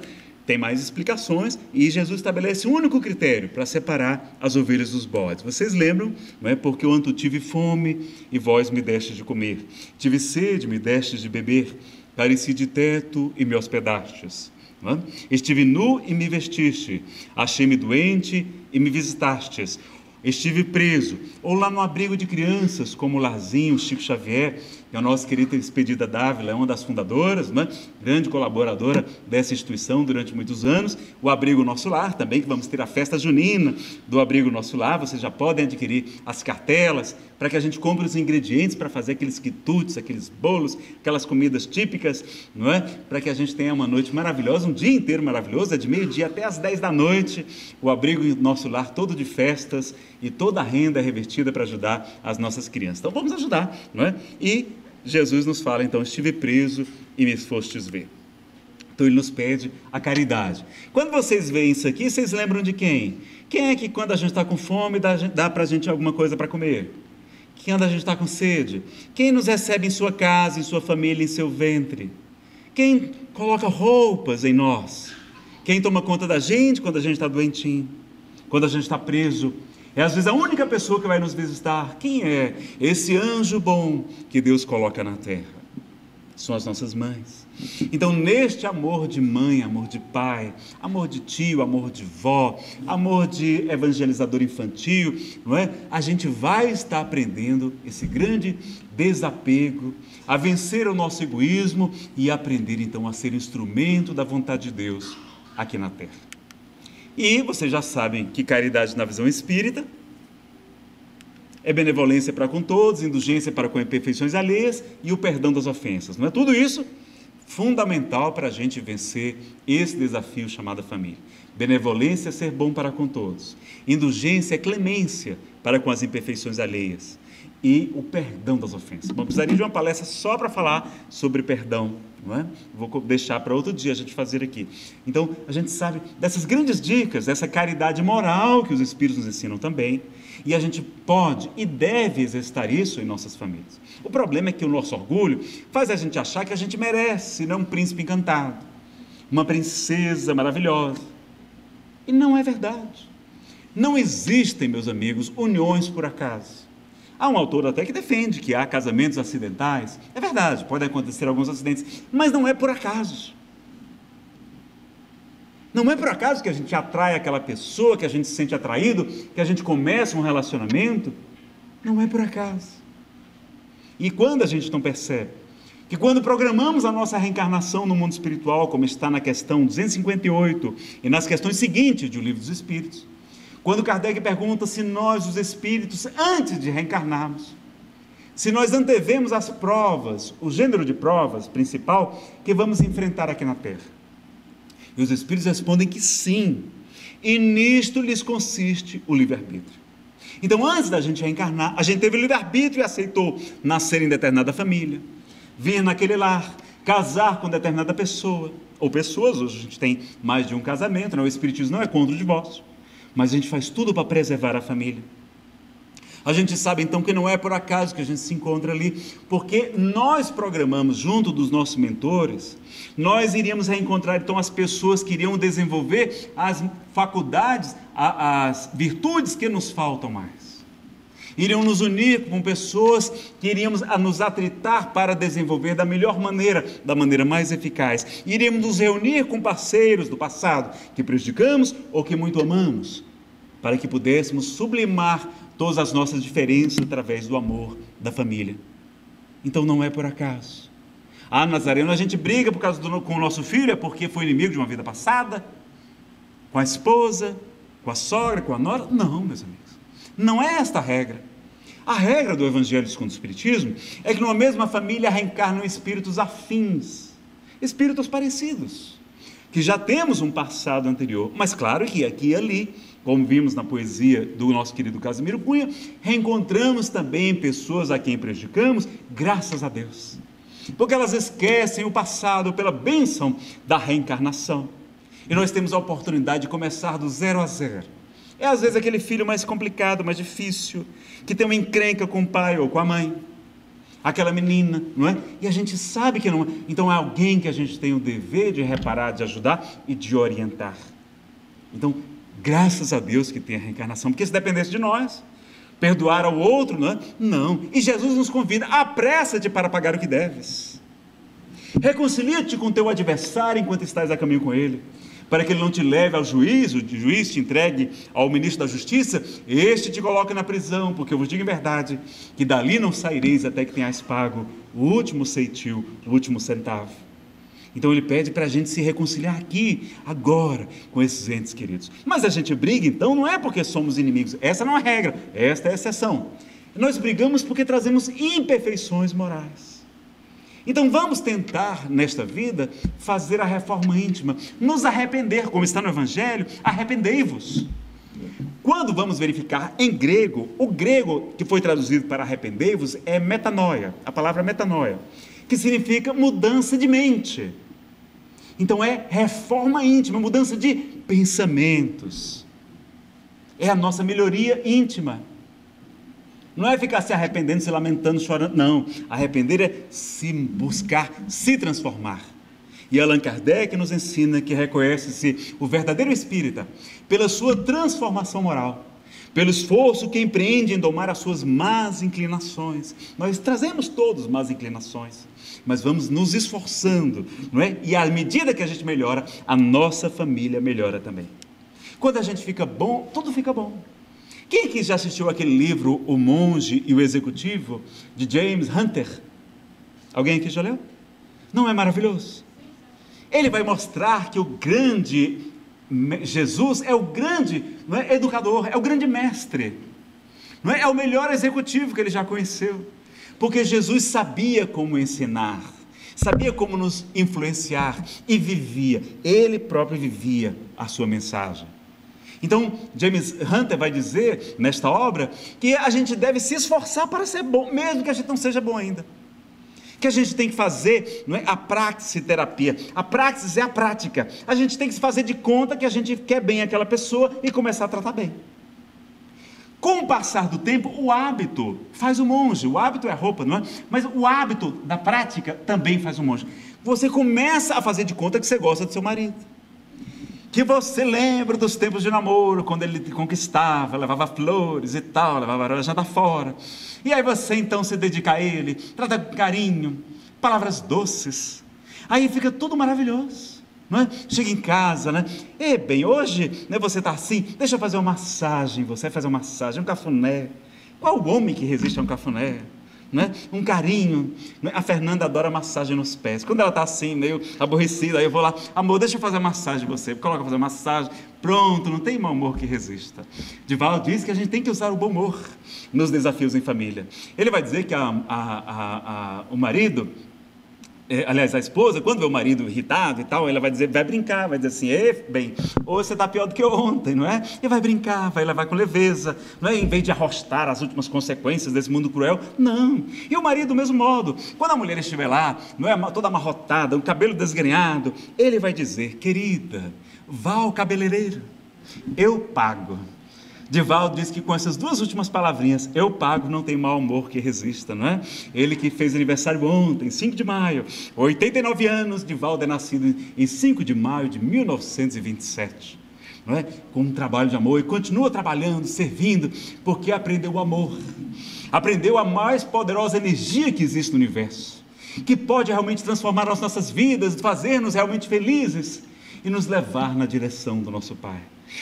Tem mais explicações e Jesus estabelece um único critério para separar as ovelhas dos bodes. Vocês lembram, não é? Porque ontem tive fome e vós me destes de comer, tive sede e me destes de beber, careci de teto e me hospedastes, não é? Estive nu e me vestiste, achei-me doente e me visitastes, estive preso, ou lá no abrigo de crianças, como o Larzinho, Chico Xavier, que é a nossa querida Expedita Ávila, é uma das fundadoras, né? Grande colaboradora dessa instituição durante muitos anos, o Abrigo Nosso Lar também, que vamos ter a festa junina do Abrigo Nosso Lar, vocês já podem adquirir as cartelas, para que a gente compre os ingredientes para fazer aqueles quitutes, aqueles bolos, aquelas comidas típicas, não é? Para que a gente tenha uma noite maravilhosa, um dia inteiro maravilhoso, é de meio-dia até às 10 da noite, o Abrigo Nosso Lar todo de festas, e toda a renda é revertida para ajudar as nossas crianças. Então vamos ajudar, não é? E Jesus nos fala, então, estive preso e me fostes ver. Então ele nos pede a caridade. Quando vocês veem isso aqui, vocês lembram de quem? Quem é que quando a gente está com fome, dá para a gente alguma coisa para comer? Quem quando a gente está com sede? Quem nos recebe em sua casa, em sua família, em seu ventre? Quem coloca roupas em nós? Quem toma conta da gente quando a gente está doentinho? Quando a gente está preso? É às vezes a única pessoa que vai nos visitar. Quem é esse anjo bom que Deus coloca na terra? São as nossas mães. Então neste amor de mãe, amor de pai, amor de tio, amor de vó, amor de evangelizador infantil, não é? A gente vai estar aprendendo esse grande desapego, a vencer o nosso egoísmo e aprender então a ser instrumento da vontade de Deus aqui na terra. E vocês já sabem que caridade na visão espírita é benevolência para com todos, indulgência para com imperfeições alheias e o perdão das ofensas, não é? Tudo isso fundamental para a gente vencer esse desafio chamado família. Benevolência é ser bom para com todos, indulgência é clemência para com as imperfeições alheias e o perdão das ofensas. Bom, precisaria de uma palestra só para falar sobre perdão, não é? Vou deixar para outro dia a gente fazer aqui. Então, a gente sabe dessas grandes dicas, dessa caridade moral que os Espíritos nos ensinam também, e a gente pode e deve exercitar isso em nossas famílias. O problema é que o nosso orgulho faz a gente achar que a gente merece, não um príncipe encantado, uma princesa maravilhosa, e não é verdade. Não existem, meus amigos, uniões por acaso. Há um autor até que defende que há casamentos acidentais. É verdade, pode acontecer alguns acidentes, mas não é por acaso. Não é por acaso que a gente atrai aquela pessoa, que a gente se sente atraído, que a gente começa um relacionamento. Não é por acaso. E quando a gente não percebe que quando programamos a nossa reencarnação no mundo espiritual, como está na questão 258 e nas questões seguintes do Livro dos Espíritos, quando Kardec pergunta se nós, os espíritos, antes de reencarnarmos, se nós antevemos as provas, o gênero de provas principal que vamos enfrentar aqui na Terra. E os espíritos respondem que sim, e nisto lhes consiste o livre-arbítrio. Então, antes da gente reencarnar, a gente teve o livre-arbítrio e aceitou nascer em determinada família, vir naquele lar, casar com determinada pessoa, ou pessoas, hoje a gente tem mais de um casamento, né? O espiritismo não é contra o divórcio, mas a gente faz tudo para preservar a família. A gente sabe então que não é por acaso que a gente se encontra ali, porque nós programamos junto dos nossos mentores, nós iríamos reencontrar então as pessoas que iriam desenvolver as faculdades, as virtudes que nos faltam mais, iriam nos unir com pessoas que iríamos nos atritar para desenvolver da melhor maneira, da maneira mais eficaz, iríamos nos reunir com parceiros do passado, que prejudicamos ou que muito amamos, para que pudéssemos sublimar todas as nossas diferenças através do amor da família. Então não é por acaso. Ah, Nazareno, a gente briga por causa com o nosso filho, é porque foi inimigo de uma vida passada, com a esposa, com a sogra, com a nora. Não, meus amigos, não é esta a regra. A regra do Evangelho segundo o Espiritismo é que numa mesma família reencarnam espíritos afins, espíritos parecidos, que já temos um passado anterior, mas claro que aqui e ali, como vimos na poesia do nosso querido Casimiro Cunha, reencontramos também pessoas a quem prejudicamos, graças a Deus, porque elas esquecem o passado pela bênção da reencarnação, e nós temos a oportunidade de começar do zero a zero. É às vezes aquele filho mais complicado, mais difícil, que tem uma encrenca com o pai ou com a mãe, aquela menina, não é? E a gente sabe que não é, então é alguém que a gente tem o dever de reparar, de ajudar e de orientar. Então, graças a Deus que tem a reencarnação, porque se dependesse de nós, perdoar ao outro, não é? Não, e Jesus nos convida, apressa-te para pagar o que deves, reconcilia-te com teu adversário enquanto estás a caminho com ele, para que ele não te leve ao juízo, o juiz te entregue ao ministro da justiça, este te coloca na prisão, porque eu vos digo em verdade, que dali não saireis até que tenhais pago o último ceitil, o último centavo. Então ele pede para a gente se reconciliar aqui, agora, com esses entes queridos. Mas a gente briga então não é porque somos inimigos, essa não é a regra, esta é a exceção. Nós brigamos porque trazemos imperfeições morais. Então vamos tentar, nesta vida, fazer a reforma íntima, nos arrepender, como está no Evangelho, arrependei-vos. Quando vamos verificar em grego, o grego que foi traduzido para arrependei-vos é metanoia, a palavra metanoia, que significa mudança de mente. Então é reforma íntima, mudança de pensamentos, é a nossa melhoria íntima. Não é ficar se arrependendo, se lamentando, chorando, não. Arrepender é se buscar, se transformar. E Allan Kardec nos ensina que reconhece-se o verdadeiro espírita pela sua transformação moral, pelo esforço que empreende em domar as suas más inclinações. Nós trazemos todos más inclinações, mas vamos nos esforçando, não é? E à medida que a gente melhora, a nossa família melhora também. Quando a gente fica bom, tudo fica bom. Quem que já assistiu aquele livro, O Monge e o Executivo, de James Hunter? Alguém aqui já leu? Não é maravilhoso? Ele vai mostrar que o grande Jesus é o grande educador, é o grande mestre, não é? É o melhor executivo que ele já conheceu, porque Jesus sabia como ensinar, sabia como nos influenciar e vivia, ele próprio vivia a sua mensagem. Então, James Hunter vai dizer, nesta obra, que a gente deve se esforçar para ser bom, mesmo que a gente não seja bom ainda. Que a gente tem que fazer, não é, a praxiterapia. A praxis é a prática. A gente tem que se fazer de conta que a gente quer bem aquela pessoa e começar a tratar bem. Com o passar do tempo, o hábito faz o monge. O hábito é a roupa, não é? Mas o hábito da prática também faz o monge. Você começa a fazer de conta que você gosta do seu marido, que você lembra dos tempos de namoro, quando ele te conquistava, levava flores e tal, levava a janta fora, e aí você então se dedica a ele, trata com carinho, palavras doces, aí fica tudo maravilhoso, não é? Chega em casa, né? E bem, hoje, né, você está assim, deixa eu fazer uma massagem, você vai fazer uma massagem, um cafuné, qual o homem que resiste a um cafuné? Né? Um carinho, né? A Fernanda adora massagem nos pés, quando ela está assim meio aborrecida, aí eu vou lá, amor, deixa eu fazer a massagem de você, coloca fazer a massagem, pronto, não tem mau humor que resista. Divaldo diz que a gente tem que usar o bom humor nos desafios em família. Ele vai dizer que o marido, aliás, a esposa, quando vê o marido irritado e tal, ela vai dizer, vai brincar, vai dizer assim, bem, hoje você está pior do que ontem, não é? E vai brincar, vai levar com leveza, não é? Em vez de arrostar as últimas consequências desse mundo cruel, não. E o marido do mesmo modo, quando a mulher estiver lá, não é, toda amarrotada, o cabelo desgrenhado, ele vai dizer, querida, vá ao cabeleireiro, eu pago. Divaldo diz que com essas duas últimas palavrinhas, eu pago, não tem mau humor que resista, não é? Ele que fez aniversário ontem, 5 de maio, 89 anos, Divaldo é nascido em 5 de maio de 1927, não é? Com um trabalho de amor, e continua trabalhando, servindo, porque aprendeu o amor, aprendeu a mais poderosa energia que existe no universo, que pode realmente transformar as nossas vidas, fazer-nos realmente felizes, e nos levar na direção do nosso Pai.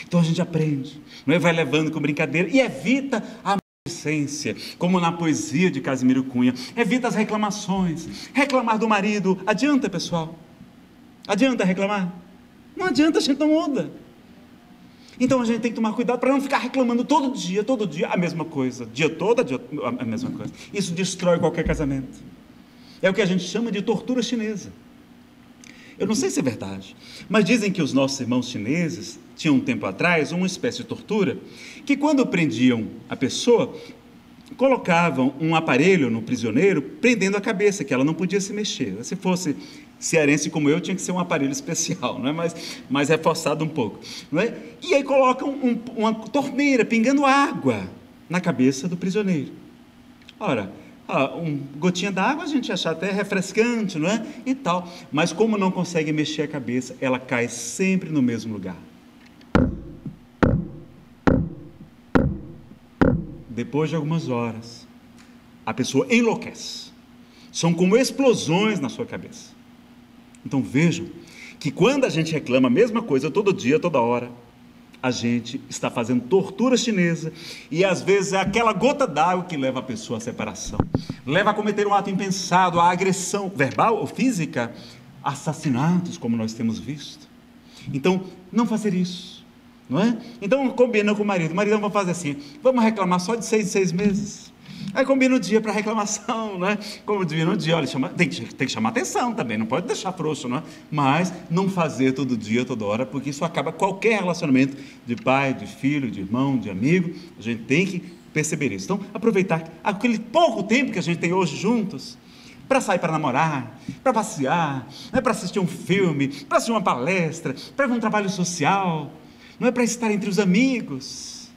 Então a gente aprende, não é? Vai levando com brincadeira e evita a maledicência, como na poesia de Casimiro Cunha, evita as reclamações, reclamar do marido, adianta pessoal? Adianta reclamar? Não adianta, a gente não muda. Então a gente tem que tomar cuidado para não ficar reclamando todo dia, a mesma coisa. A mesma coisa. Isso destrói qualquer casamento. É o que a gente chama de tortura chinesa. Eu não sei se é verdade, mas dizem que os nossos irmãos chineses tinham um tempo atrás uma espécie de tortura, que quando prendiam a pessoa, colocavam um aparelho no prisioneiro, prendendo a cabeça, que ela não podia se mexer. Se fosse cearense como eu, tinha que ser um aparelho especial, não é? Mas reforçado um pouco, não é? E aí colocam uma torneira pingando água na cabeça do prisioneiro. Ora, uma gotinha d'água a gente acha até refrescante, não é? E tal, mas como não consegue mexer a cabeça, ela cai sempre no mesmo lugar. Depois de algumas horas, a pessoa enlouquece. São como explosões na sua cabeça. Então vejam que quando a gente reclama a mesma coisa todo dia, toda hora, a gente está fazendo tortura chinesa, e às vezes é aquela gota d'água que leva a pessoa à separação, leva a cometer um ato impensado, a agressão verbal ou física, assassinatos, como nós temos visto. Então, não fazer isso, não é? Então, combina com o marido não vai fazer assim, vamos reclamar só de 6 em 6 meses. Aí combina o dia para reclamação, não é? Como devia no dia, olha, tem que chamar atenção também, não pode deixar frouxo, não é? Mas não fazer todo dia, toda hora, porque isso acaba qualquer relacionamento de pai, de filho, de irmão, de amigo. A gente tem que perceber isso. Então, aproveitar aquele pouco tempo que a gente tem hoje juntos, para sair para namorar, para passear, não é? Para assistir um filme, para assistir uma palestra, para ver um trabalho social, não é? Para estar entre os amigos.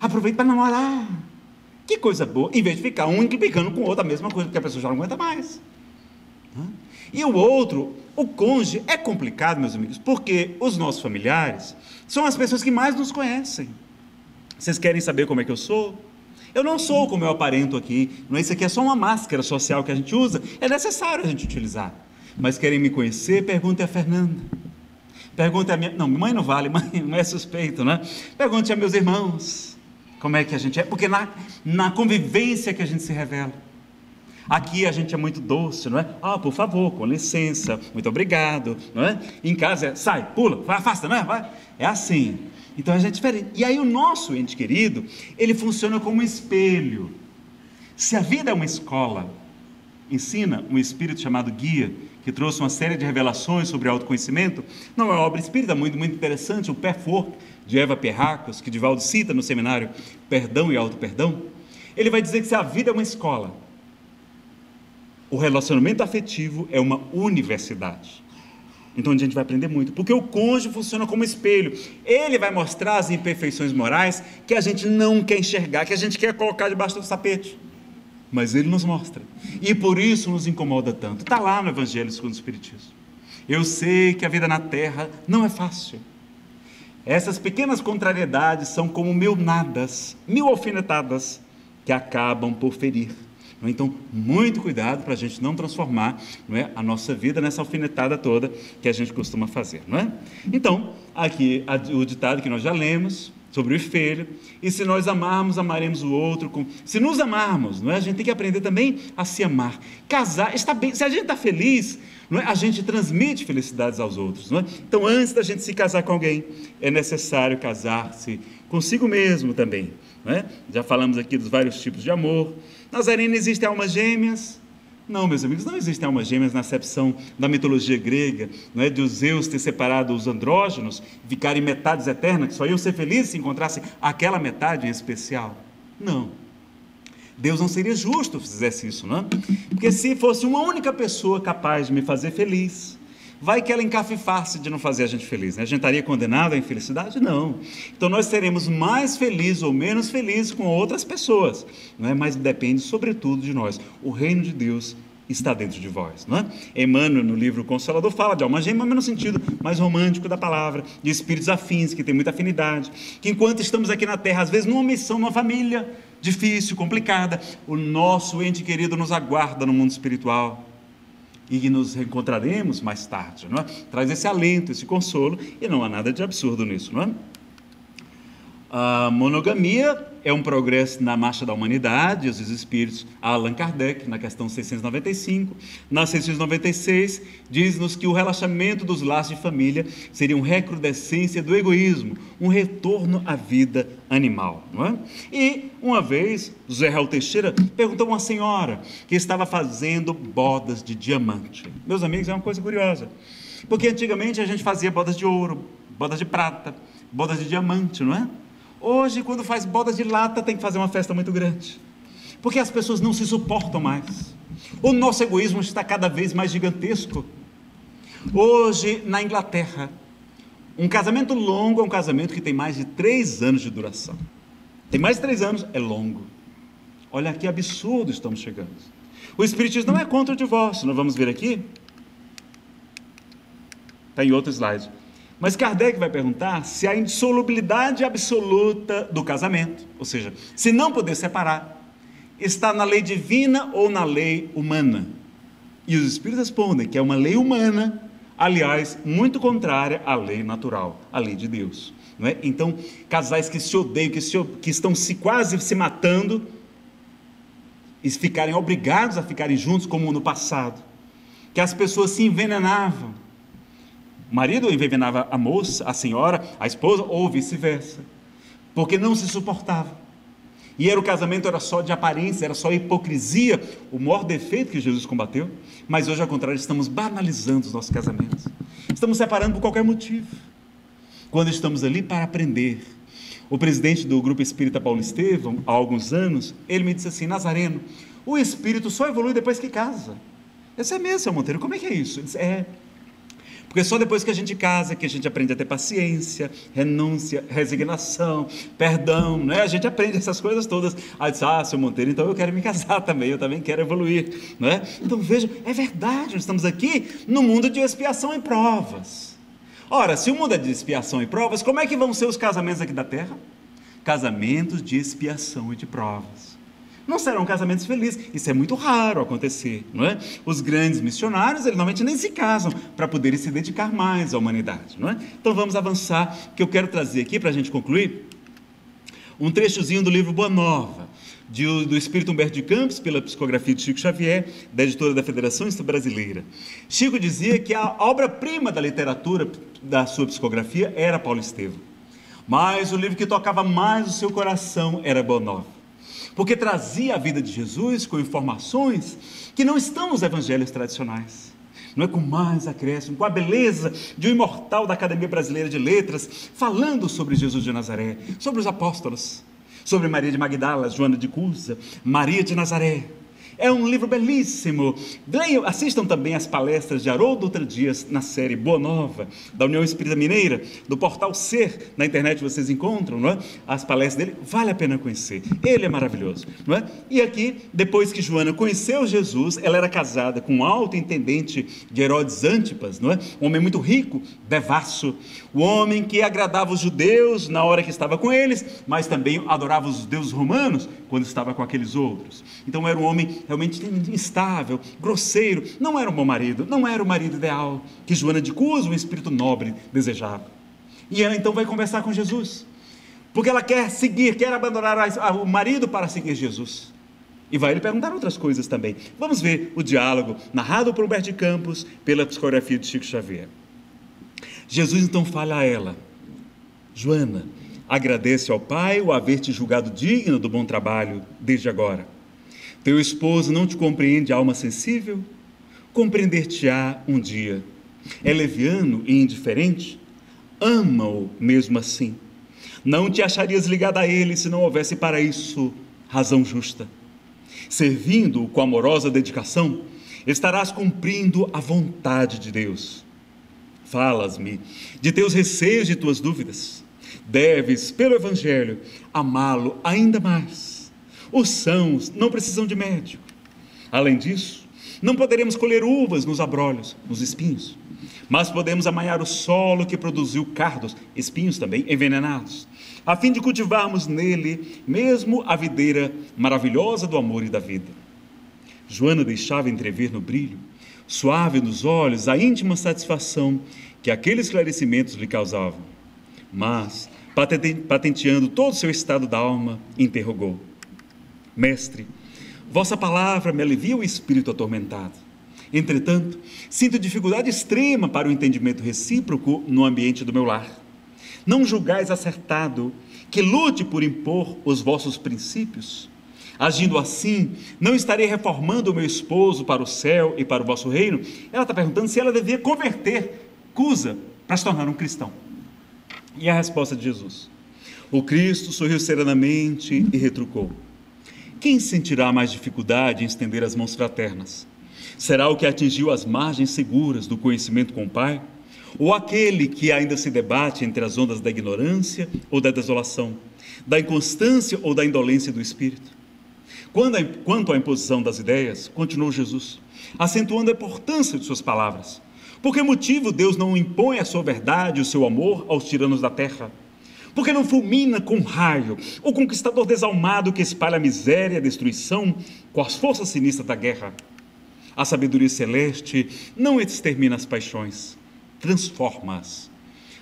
Aproveita para namorar. Que coisa boa, em vez de ficar um implicando com o outro, a mesma coisa, porque a pessoa já não aguenta mais. E o outro, o cônjuge, é complicado, meus amigos, porque os nossos familiares são as pessoas que mais nos conhecem. Vocês querem saber como é que eu sou? Eu não sou como eu aparento aqui, não é? Isso aqui é só uma máscara social que a gente usa, é necessário a gente utilizar. Mas querem me conhecer? Perguntem a Fernanda. Perguntem a minha... Não, mãe não vale, mãe não é suspeito, né? Perguntem a meus irmãos. Como é que a gente é? Porque na convivência que a gente se revela. Aqui a gente é muito doce, não é? Ah, por favor, com licença, muito obrigado, não é? Em casa é, sai, pula, afasta, não é? Vai. É assim. Então a gente é diferente. E aí o nosso ente querido, ele funciona como um espelho. Se a vida é uma escola, ensina um espírito chamado guia, que trouxe uma série de revelações sobre autoconhecimento, não é uma obra espírita, muito, muito interessante, o Pé Forca, de Eva Perracos, que Divaldo cita no seminário Perdão e Auto-Perdão. Ele vai dizer que se a vida é uma escola, o relacionamento afetivo é uma universidade. Então a gente vai aprender muito, porque o cônjuge funciona como espelho. Ele vai mostrar as imperfeições morais que a gente não quer enxergar, que a gente quer colocar debaixo do tapete. Mas ele nos mostra, e por isso nos incomoda tanto. Está lá no Evangelho segundo o Espiritismo. Eu sei que a vida na Terra não é fácil. Essas pequenas contrariedades são como mil nadas, mil alfinetadas, que acabam por ferir. Então, muito cuidado para a gente não transformar, não é, a nossa vida nessa alfinetada toda que a gente costuma fazer, não é? Então, aqui o ditado que nós já lemos, sobre o espelho, e se nós amarmos, amaremos o outro, se nos amarmos, não é? A gente tem que aprender também a se amar, casar, está bem, se a gente está feliz, não é? A gente transmite felicidades aos outros, não é? Então antes da gente se casar com alguém, é necessário casar-se consigo mesmo também, não é? Já falamos aqui dos vários tipos de amor. Nazareno, existem almas gêmeas? Não, meus amigos, não existem almas gêmeas na acepção da mitologia grega, não é? De os Zeus ter separado os andrógenos, ficarem metades eternas, que só iam ser felizes se encontrassem aquela metade em especial. Não. Deus não seria justo se fizesse isso, não é? Porque se fosse uma única pessoa capaz de me fazer feliz, vai que ela encafifasse de não fazer a gente feliz, né? A gente estaria condenado à infelicidade? Não. Então nós seremos mais felizes ou menos felizes com outras pessoas, não é? Mas depende sobretudo de nós. O reino de Deus está dentro de vós, não é? Emmanuel, no livro Consolador, fala de alma gêmea, mas no sentido mais romântico da palavra, de espíritos afins, que tem muita afinidade, que enquanto estamos aqui na Terra, às vezes numa missão, numa família difícil, complicada, o nosso ente querido nos aguarda no mundo espiritual, e que nos reencontraremos mais tarde, não é? Traz esse alento, esse consolo, e não há nada de absurdo nisso, não é? A monogamia é um progresso na marcha da humanidade, os espíritos, Allan Kardec, na questão 695, na 696, diz-nos que o relaxamento dos laços de família seria uma recrudescência do egoísmo, um retorno à vida animal, não é? E, uma vez, Zé Raul Teixeira perguntou a uma senhora que estava fazendo bodas de diamante. Meus amigos, é uma coisa curiosa, porque antigamente a gente fazia bodas de ouro, bodas de prata, bodas de diamante, não é? Hoje, quando faz bodas de lata, tem que fazer uma festa muito grande, porque as pessoas não se suportam mais. O nosso egoísmo está cada vez mais gigantesco. Hoje, na Inglaterra, um casamento longo é um casamento que tem mais de 3 anos de duração. Tem mais de 3 anos, é longo. Olha que absurdo estamos chegando. O Espiritismo não é contra o divórcio, nós vamos ver aqui. Está em outro slide. Mas Kardec vai perguntar se a indissolubilidade absoluta do casamento, ou seja, se não poder separar, está na lei divina ou na lei humana? E os espíritos respondem que é uma lei humana, aliás, muito contrária à lei natural, à lei de Deus, não é? Então, casais que se odeiam, que estão quase se matando, e ficarem obrigados a ficarem juntos, como no passado, que as pessoas se envenenavam. O marido envenenava a moça, a senhora, a esposa, ou vice-versa, porque não se suportava, e o casamento era só de aparência, era só hipocrisia, o maior defeito que Jesus combateu. Mas hoje, ao contrário, estamos banalizando os nossos casamentos, estamos separando por qualquer motivo, quando estamos ali para aprender. O presidente do Grupo Espírita Paulo Estevão, há alguns anos, ele me disse assim: Nazareno, o espírito só evolui depois que casa. Eu disse: é mesmo, seu Monteiro, como é que é isso? Ele disse: é, porque só depois que a gente casa, que a gente aprende a ter paciência, renúncia, resignação, perdão, né? A gente aprende essas coisas todas. Aí disse: ah, seu Monteiro, então eu quero me casar também, eu também quero evoluir, né? Então veja, é verdade, nós estamos aqui no mundo de expiação e provas. Ora, se o mundo é de expiação e provas, como é que vão ser os casamentos aqui da Terra? Casamentos de expiação e de provas. Não serão casamentos felizes, isso é muito raro acontecer, não é? Os grandes missionários, eles normalmente nem se casam, para poderem se dedicar mais à humanidade, não é? Então vamos avançar, que eu quero trazer aqui, para a gente concluir, um trechozinho do livro Boa Nova, do espírito Humberto de Campos, pela psicografia de Chico Xavier, da editora da Federação Espírita Brasileira. Chico dizia que a obra-prima da literatura da sua psicografia era Paulo Estevão, mas o livro que tocava mais o seu coração era Boa Nova, porque trazia a vida de Jesus com informações que não estão nos evangelhos tradicionais, não é? Com mais acréscimo, com a beleza de um imortal da Academia Brasileira de Letras, falando sobre Jesus de Nazaré, sobre os apóstolos, sobre Maria de Magdala, Joana de Cusa, Maria de Nazaré. É um livro belíssimo. Leiam, assistam também as palestras de Haroldo Dutra Dias na série Boa Nova, da União Espírita Mineira, do portal Ser, na internet vocês encontram, não é? As palestras dele, vale a pena conhecer, ele é maravilhoso, não é? E aqui, depois que Joana conheceu Jesus, ela era casada com um alto intendente de Herodes Antipas, não é? Um homem muito rico, devasso, o homem que agradava os judeus na hora que estava com eles, mas também adorava os deuses romanos quando estava com aqueles outros. Então era um homem realmente instável, grosseiro, não era um bom marido, não era o marido ideal que Joana de Cusa, um espírito nobre, desejava. E ela então vai conversar com Jesus, porque ela quer seguir, quer abandonar o marido para seguir Jesus, e vai lhe perguntar outras coisas também. Vamos ver o diálogo narrado por Humberto de Campos pela psicografia de Chico Xavier. Jesus então fala a ela: Joana, agradece ao Pai o haver te julgado digno do bom trabalho desde agora. Teu esposo não te compreende, alma sensível? Compreender-te-á um dia. É leviano e indiferente? Ama-o mesmo assim. Não te acharias ligada a ele se não houvesse para isso razão justa. Servindo-o com amorosa dedicação, estarás cumprindo a vontade de Deus. Falas-me de teus receios e tuas dúvidas. Deves, pelo Evangelho, amá-lo ainda mais. Os sãos não precisam de médico. Além disso, não poderemos colher uvas nos abrolhos, nos espinhos, mas podemos amaiar o solo que produziu cardos, espinhos também envenenados, a fim de cultivarmos nele mesmo a videira maravilhosa do amor e da vida. Joana deixava entrever no brilho suave nos olhos a íntima satisfação que aqueles esclarecimentos lhe causavam, mas patenteando todo o seu estado da alma, interrogou: Mestre, vossa palavra me alivia o espírito atormentado. Entretanto, sinto dificuldade extrema para o entendimento recíproco no ambiente do meu lar. Não julgais acertado que lute por impor os vossos princípios? Agindo assim, não estarei reformando o meu esposo para o céu e para o vosso reino? Ela está perguntando se ela devia converter Cusa para se tornar um cristão. E a resposta de Jesus? O Cristo sorriu serenamente e retrucou: Quem sentirá mais dificuldade em estender as mãos fraternas? Será o que atingiu as margens seguras do conhecimento com o Pai? Ou aquele que ainda se debate entre as ondas da ignorância ou da desolação, da inconstância ou da indolência do espírito? Quanto à imposição das ideias, continuou Jesus, acentuando a importância de suas palavras. Por que motivo Deus não impõe a sua verdade e o seu amor aos tiranos da terra? Por que não fulmina com raio o conquistador desalmado que espalha a miséria e a destruição com as forças sinistras da guerra? A sabedoria celeste não extermina as paixões, transforma-as.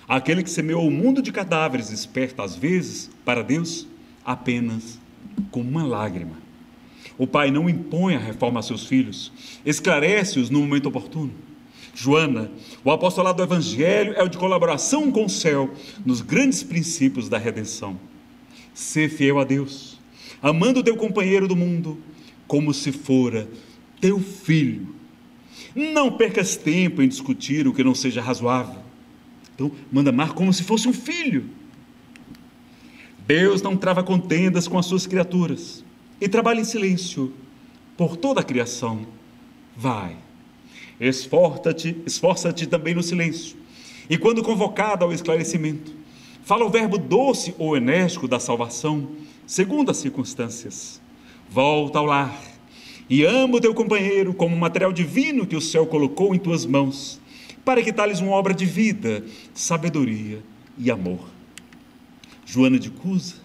Aquele que semeou o mundo de cadáveres desperta, às vezes, para Deus, apenas com uma lágrima. O Pai não impõe a reforma a seus filhos, esclarece-os no momento oportuno. Joana, o apostolado do Evangelho é o de colaboração com o céu, nos grandes princípios da redenção. Sê fiel a Deus, amando o teu companheiro do mundo, como se fora teu filho. Não percas tempo em discutir o que não seja razoável. Então, manda amar como se fosse um filho. Deus não trava contendas com as suas criaturas, e trabalha em silêncio por toda a criação. Vai, esforça-te também no silêncio, e quando convocado ao esclarecimento, fala o verbo doce ou enérgico da salvação, segundo as circunstâncias. Volta ao lar, e ama o teu companheiro como um material divino que o céu colocou em tuas mãos, para que tales uma obra de vida, sabedoria e amor. Joana de Cusa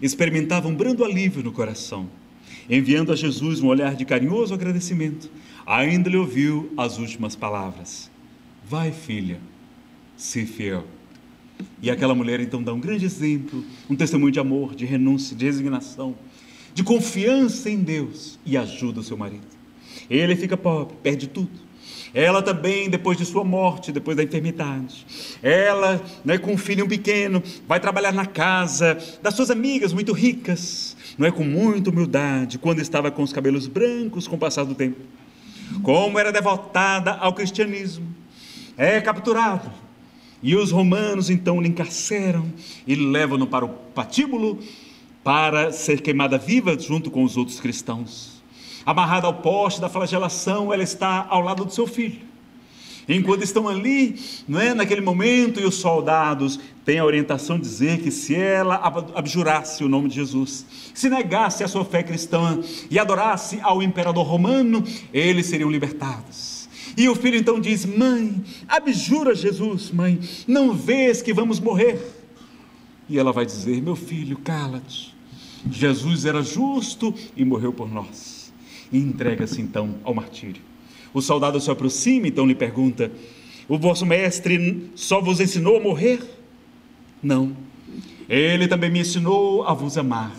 experimentava um brando alívio no coração, enviando a Jesus um olhar de carinhoso agradecimento. Ainda lhe ouviu as últimas palavras: Vai, filha, se fiel. E aquela mulher então dá um grande exemplo, um testemunho de amor, de renúncia, de resignação, de confiança em Deus, e ajuda o seu marido. Ele fica pobre, perde tudo. Ela também, depois de sua morte, depois da enfermidade, ela, com um filho pequeno, vai trabalhar na casa das suas amigas muito ricas, com muita humildade, quando estava com os cabelos brancos com o passar do tempo. Como era devotada ao cristianismo, é capturada, e os romanos então lhe encarceram e levam-no para o patíbulo, para ser queimada viva junto com os outros cristãos. Amarrada ao poste da flagelação, ela está ao lado do seu filho. Enquanto estão ali, naquele momento, e os soldados têm a orientação de dizer que se ela abjurasse o nome de Jesus, se negasse a sua fé cristã e adorasse ao imperador romano, eles seriam libertados. E o filho então diz: Mãe, abjura Jesus, mãe, não vês que vamos morrer? E ela vai dizer: Meu filho, cala-te. Jesus era justo e morreu por nós. E entrega-se então ao martírio. O soldado se aproxima, então lhe pergunta: O vosso mestre só vos ensinou a morrer? Não. Ele também me ensinou a vos amar.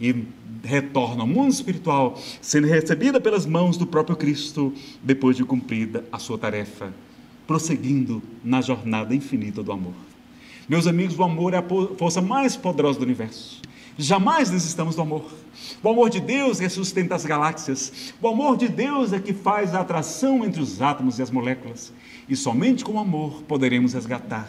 E retorna ao mundo espiritual, sendo recebida pelas mãos do próprio Cristo, depois de cumprida a sua tarefa, prosseguindo na jornada infinita do amor. Meus amigos, o amor é a força mais poderosa do universo. Jamais desistamos do amor. O amor de Deus é que sustenta as galáxias. O amor de Deus é que faz a atração entre os átomos e as moléculas. E somente com o amor poderemos resgatar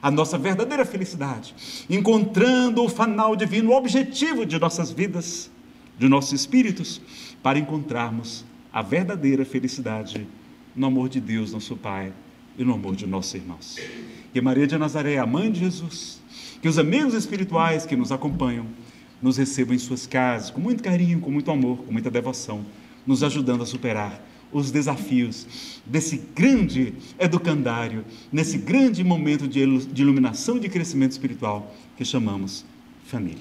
a nossa verdadeira felicidade, encontrando o fanal divino, o objetivo de nossas vidas, de nossos espíritos, para encontrarmos a verdadeira felicidade no amor de Deus, nosso Pai, e no amor de nossos irmãos. Que Maria de Nazaré, a mãe de Jesus, que os amigos espirituais que nos acompanham, nos recebam em suas casas, com muito carinho, com muito amor, com muita devoção, nos ajudando a superar os desafios desse grande educandário, nesse grande momento de iluminação e de crescimento espiritual que chamamos família.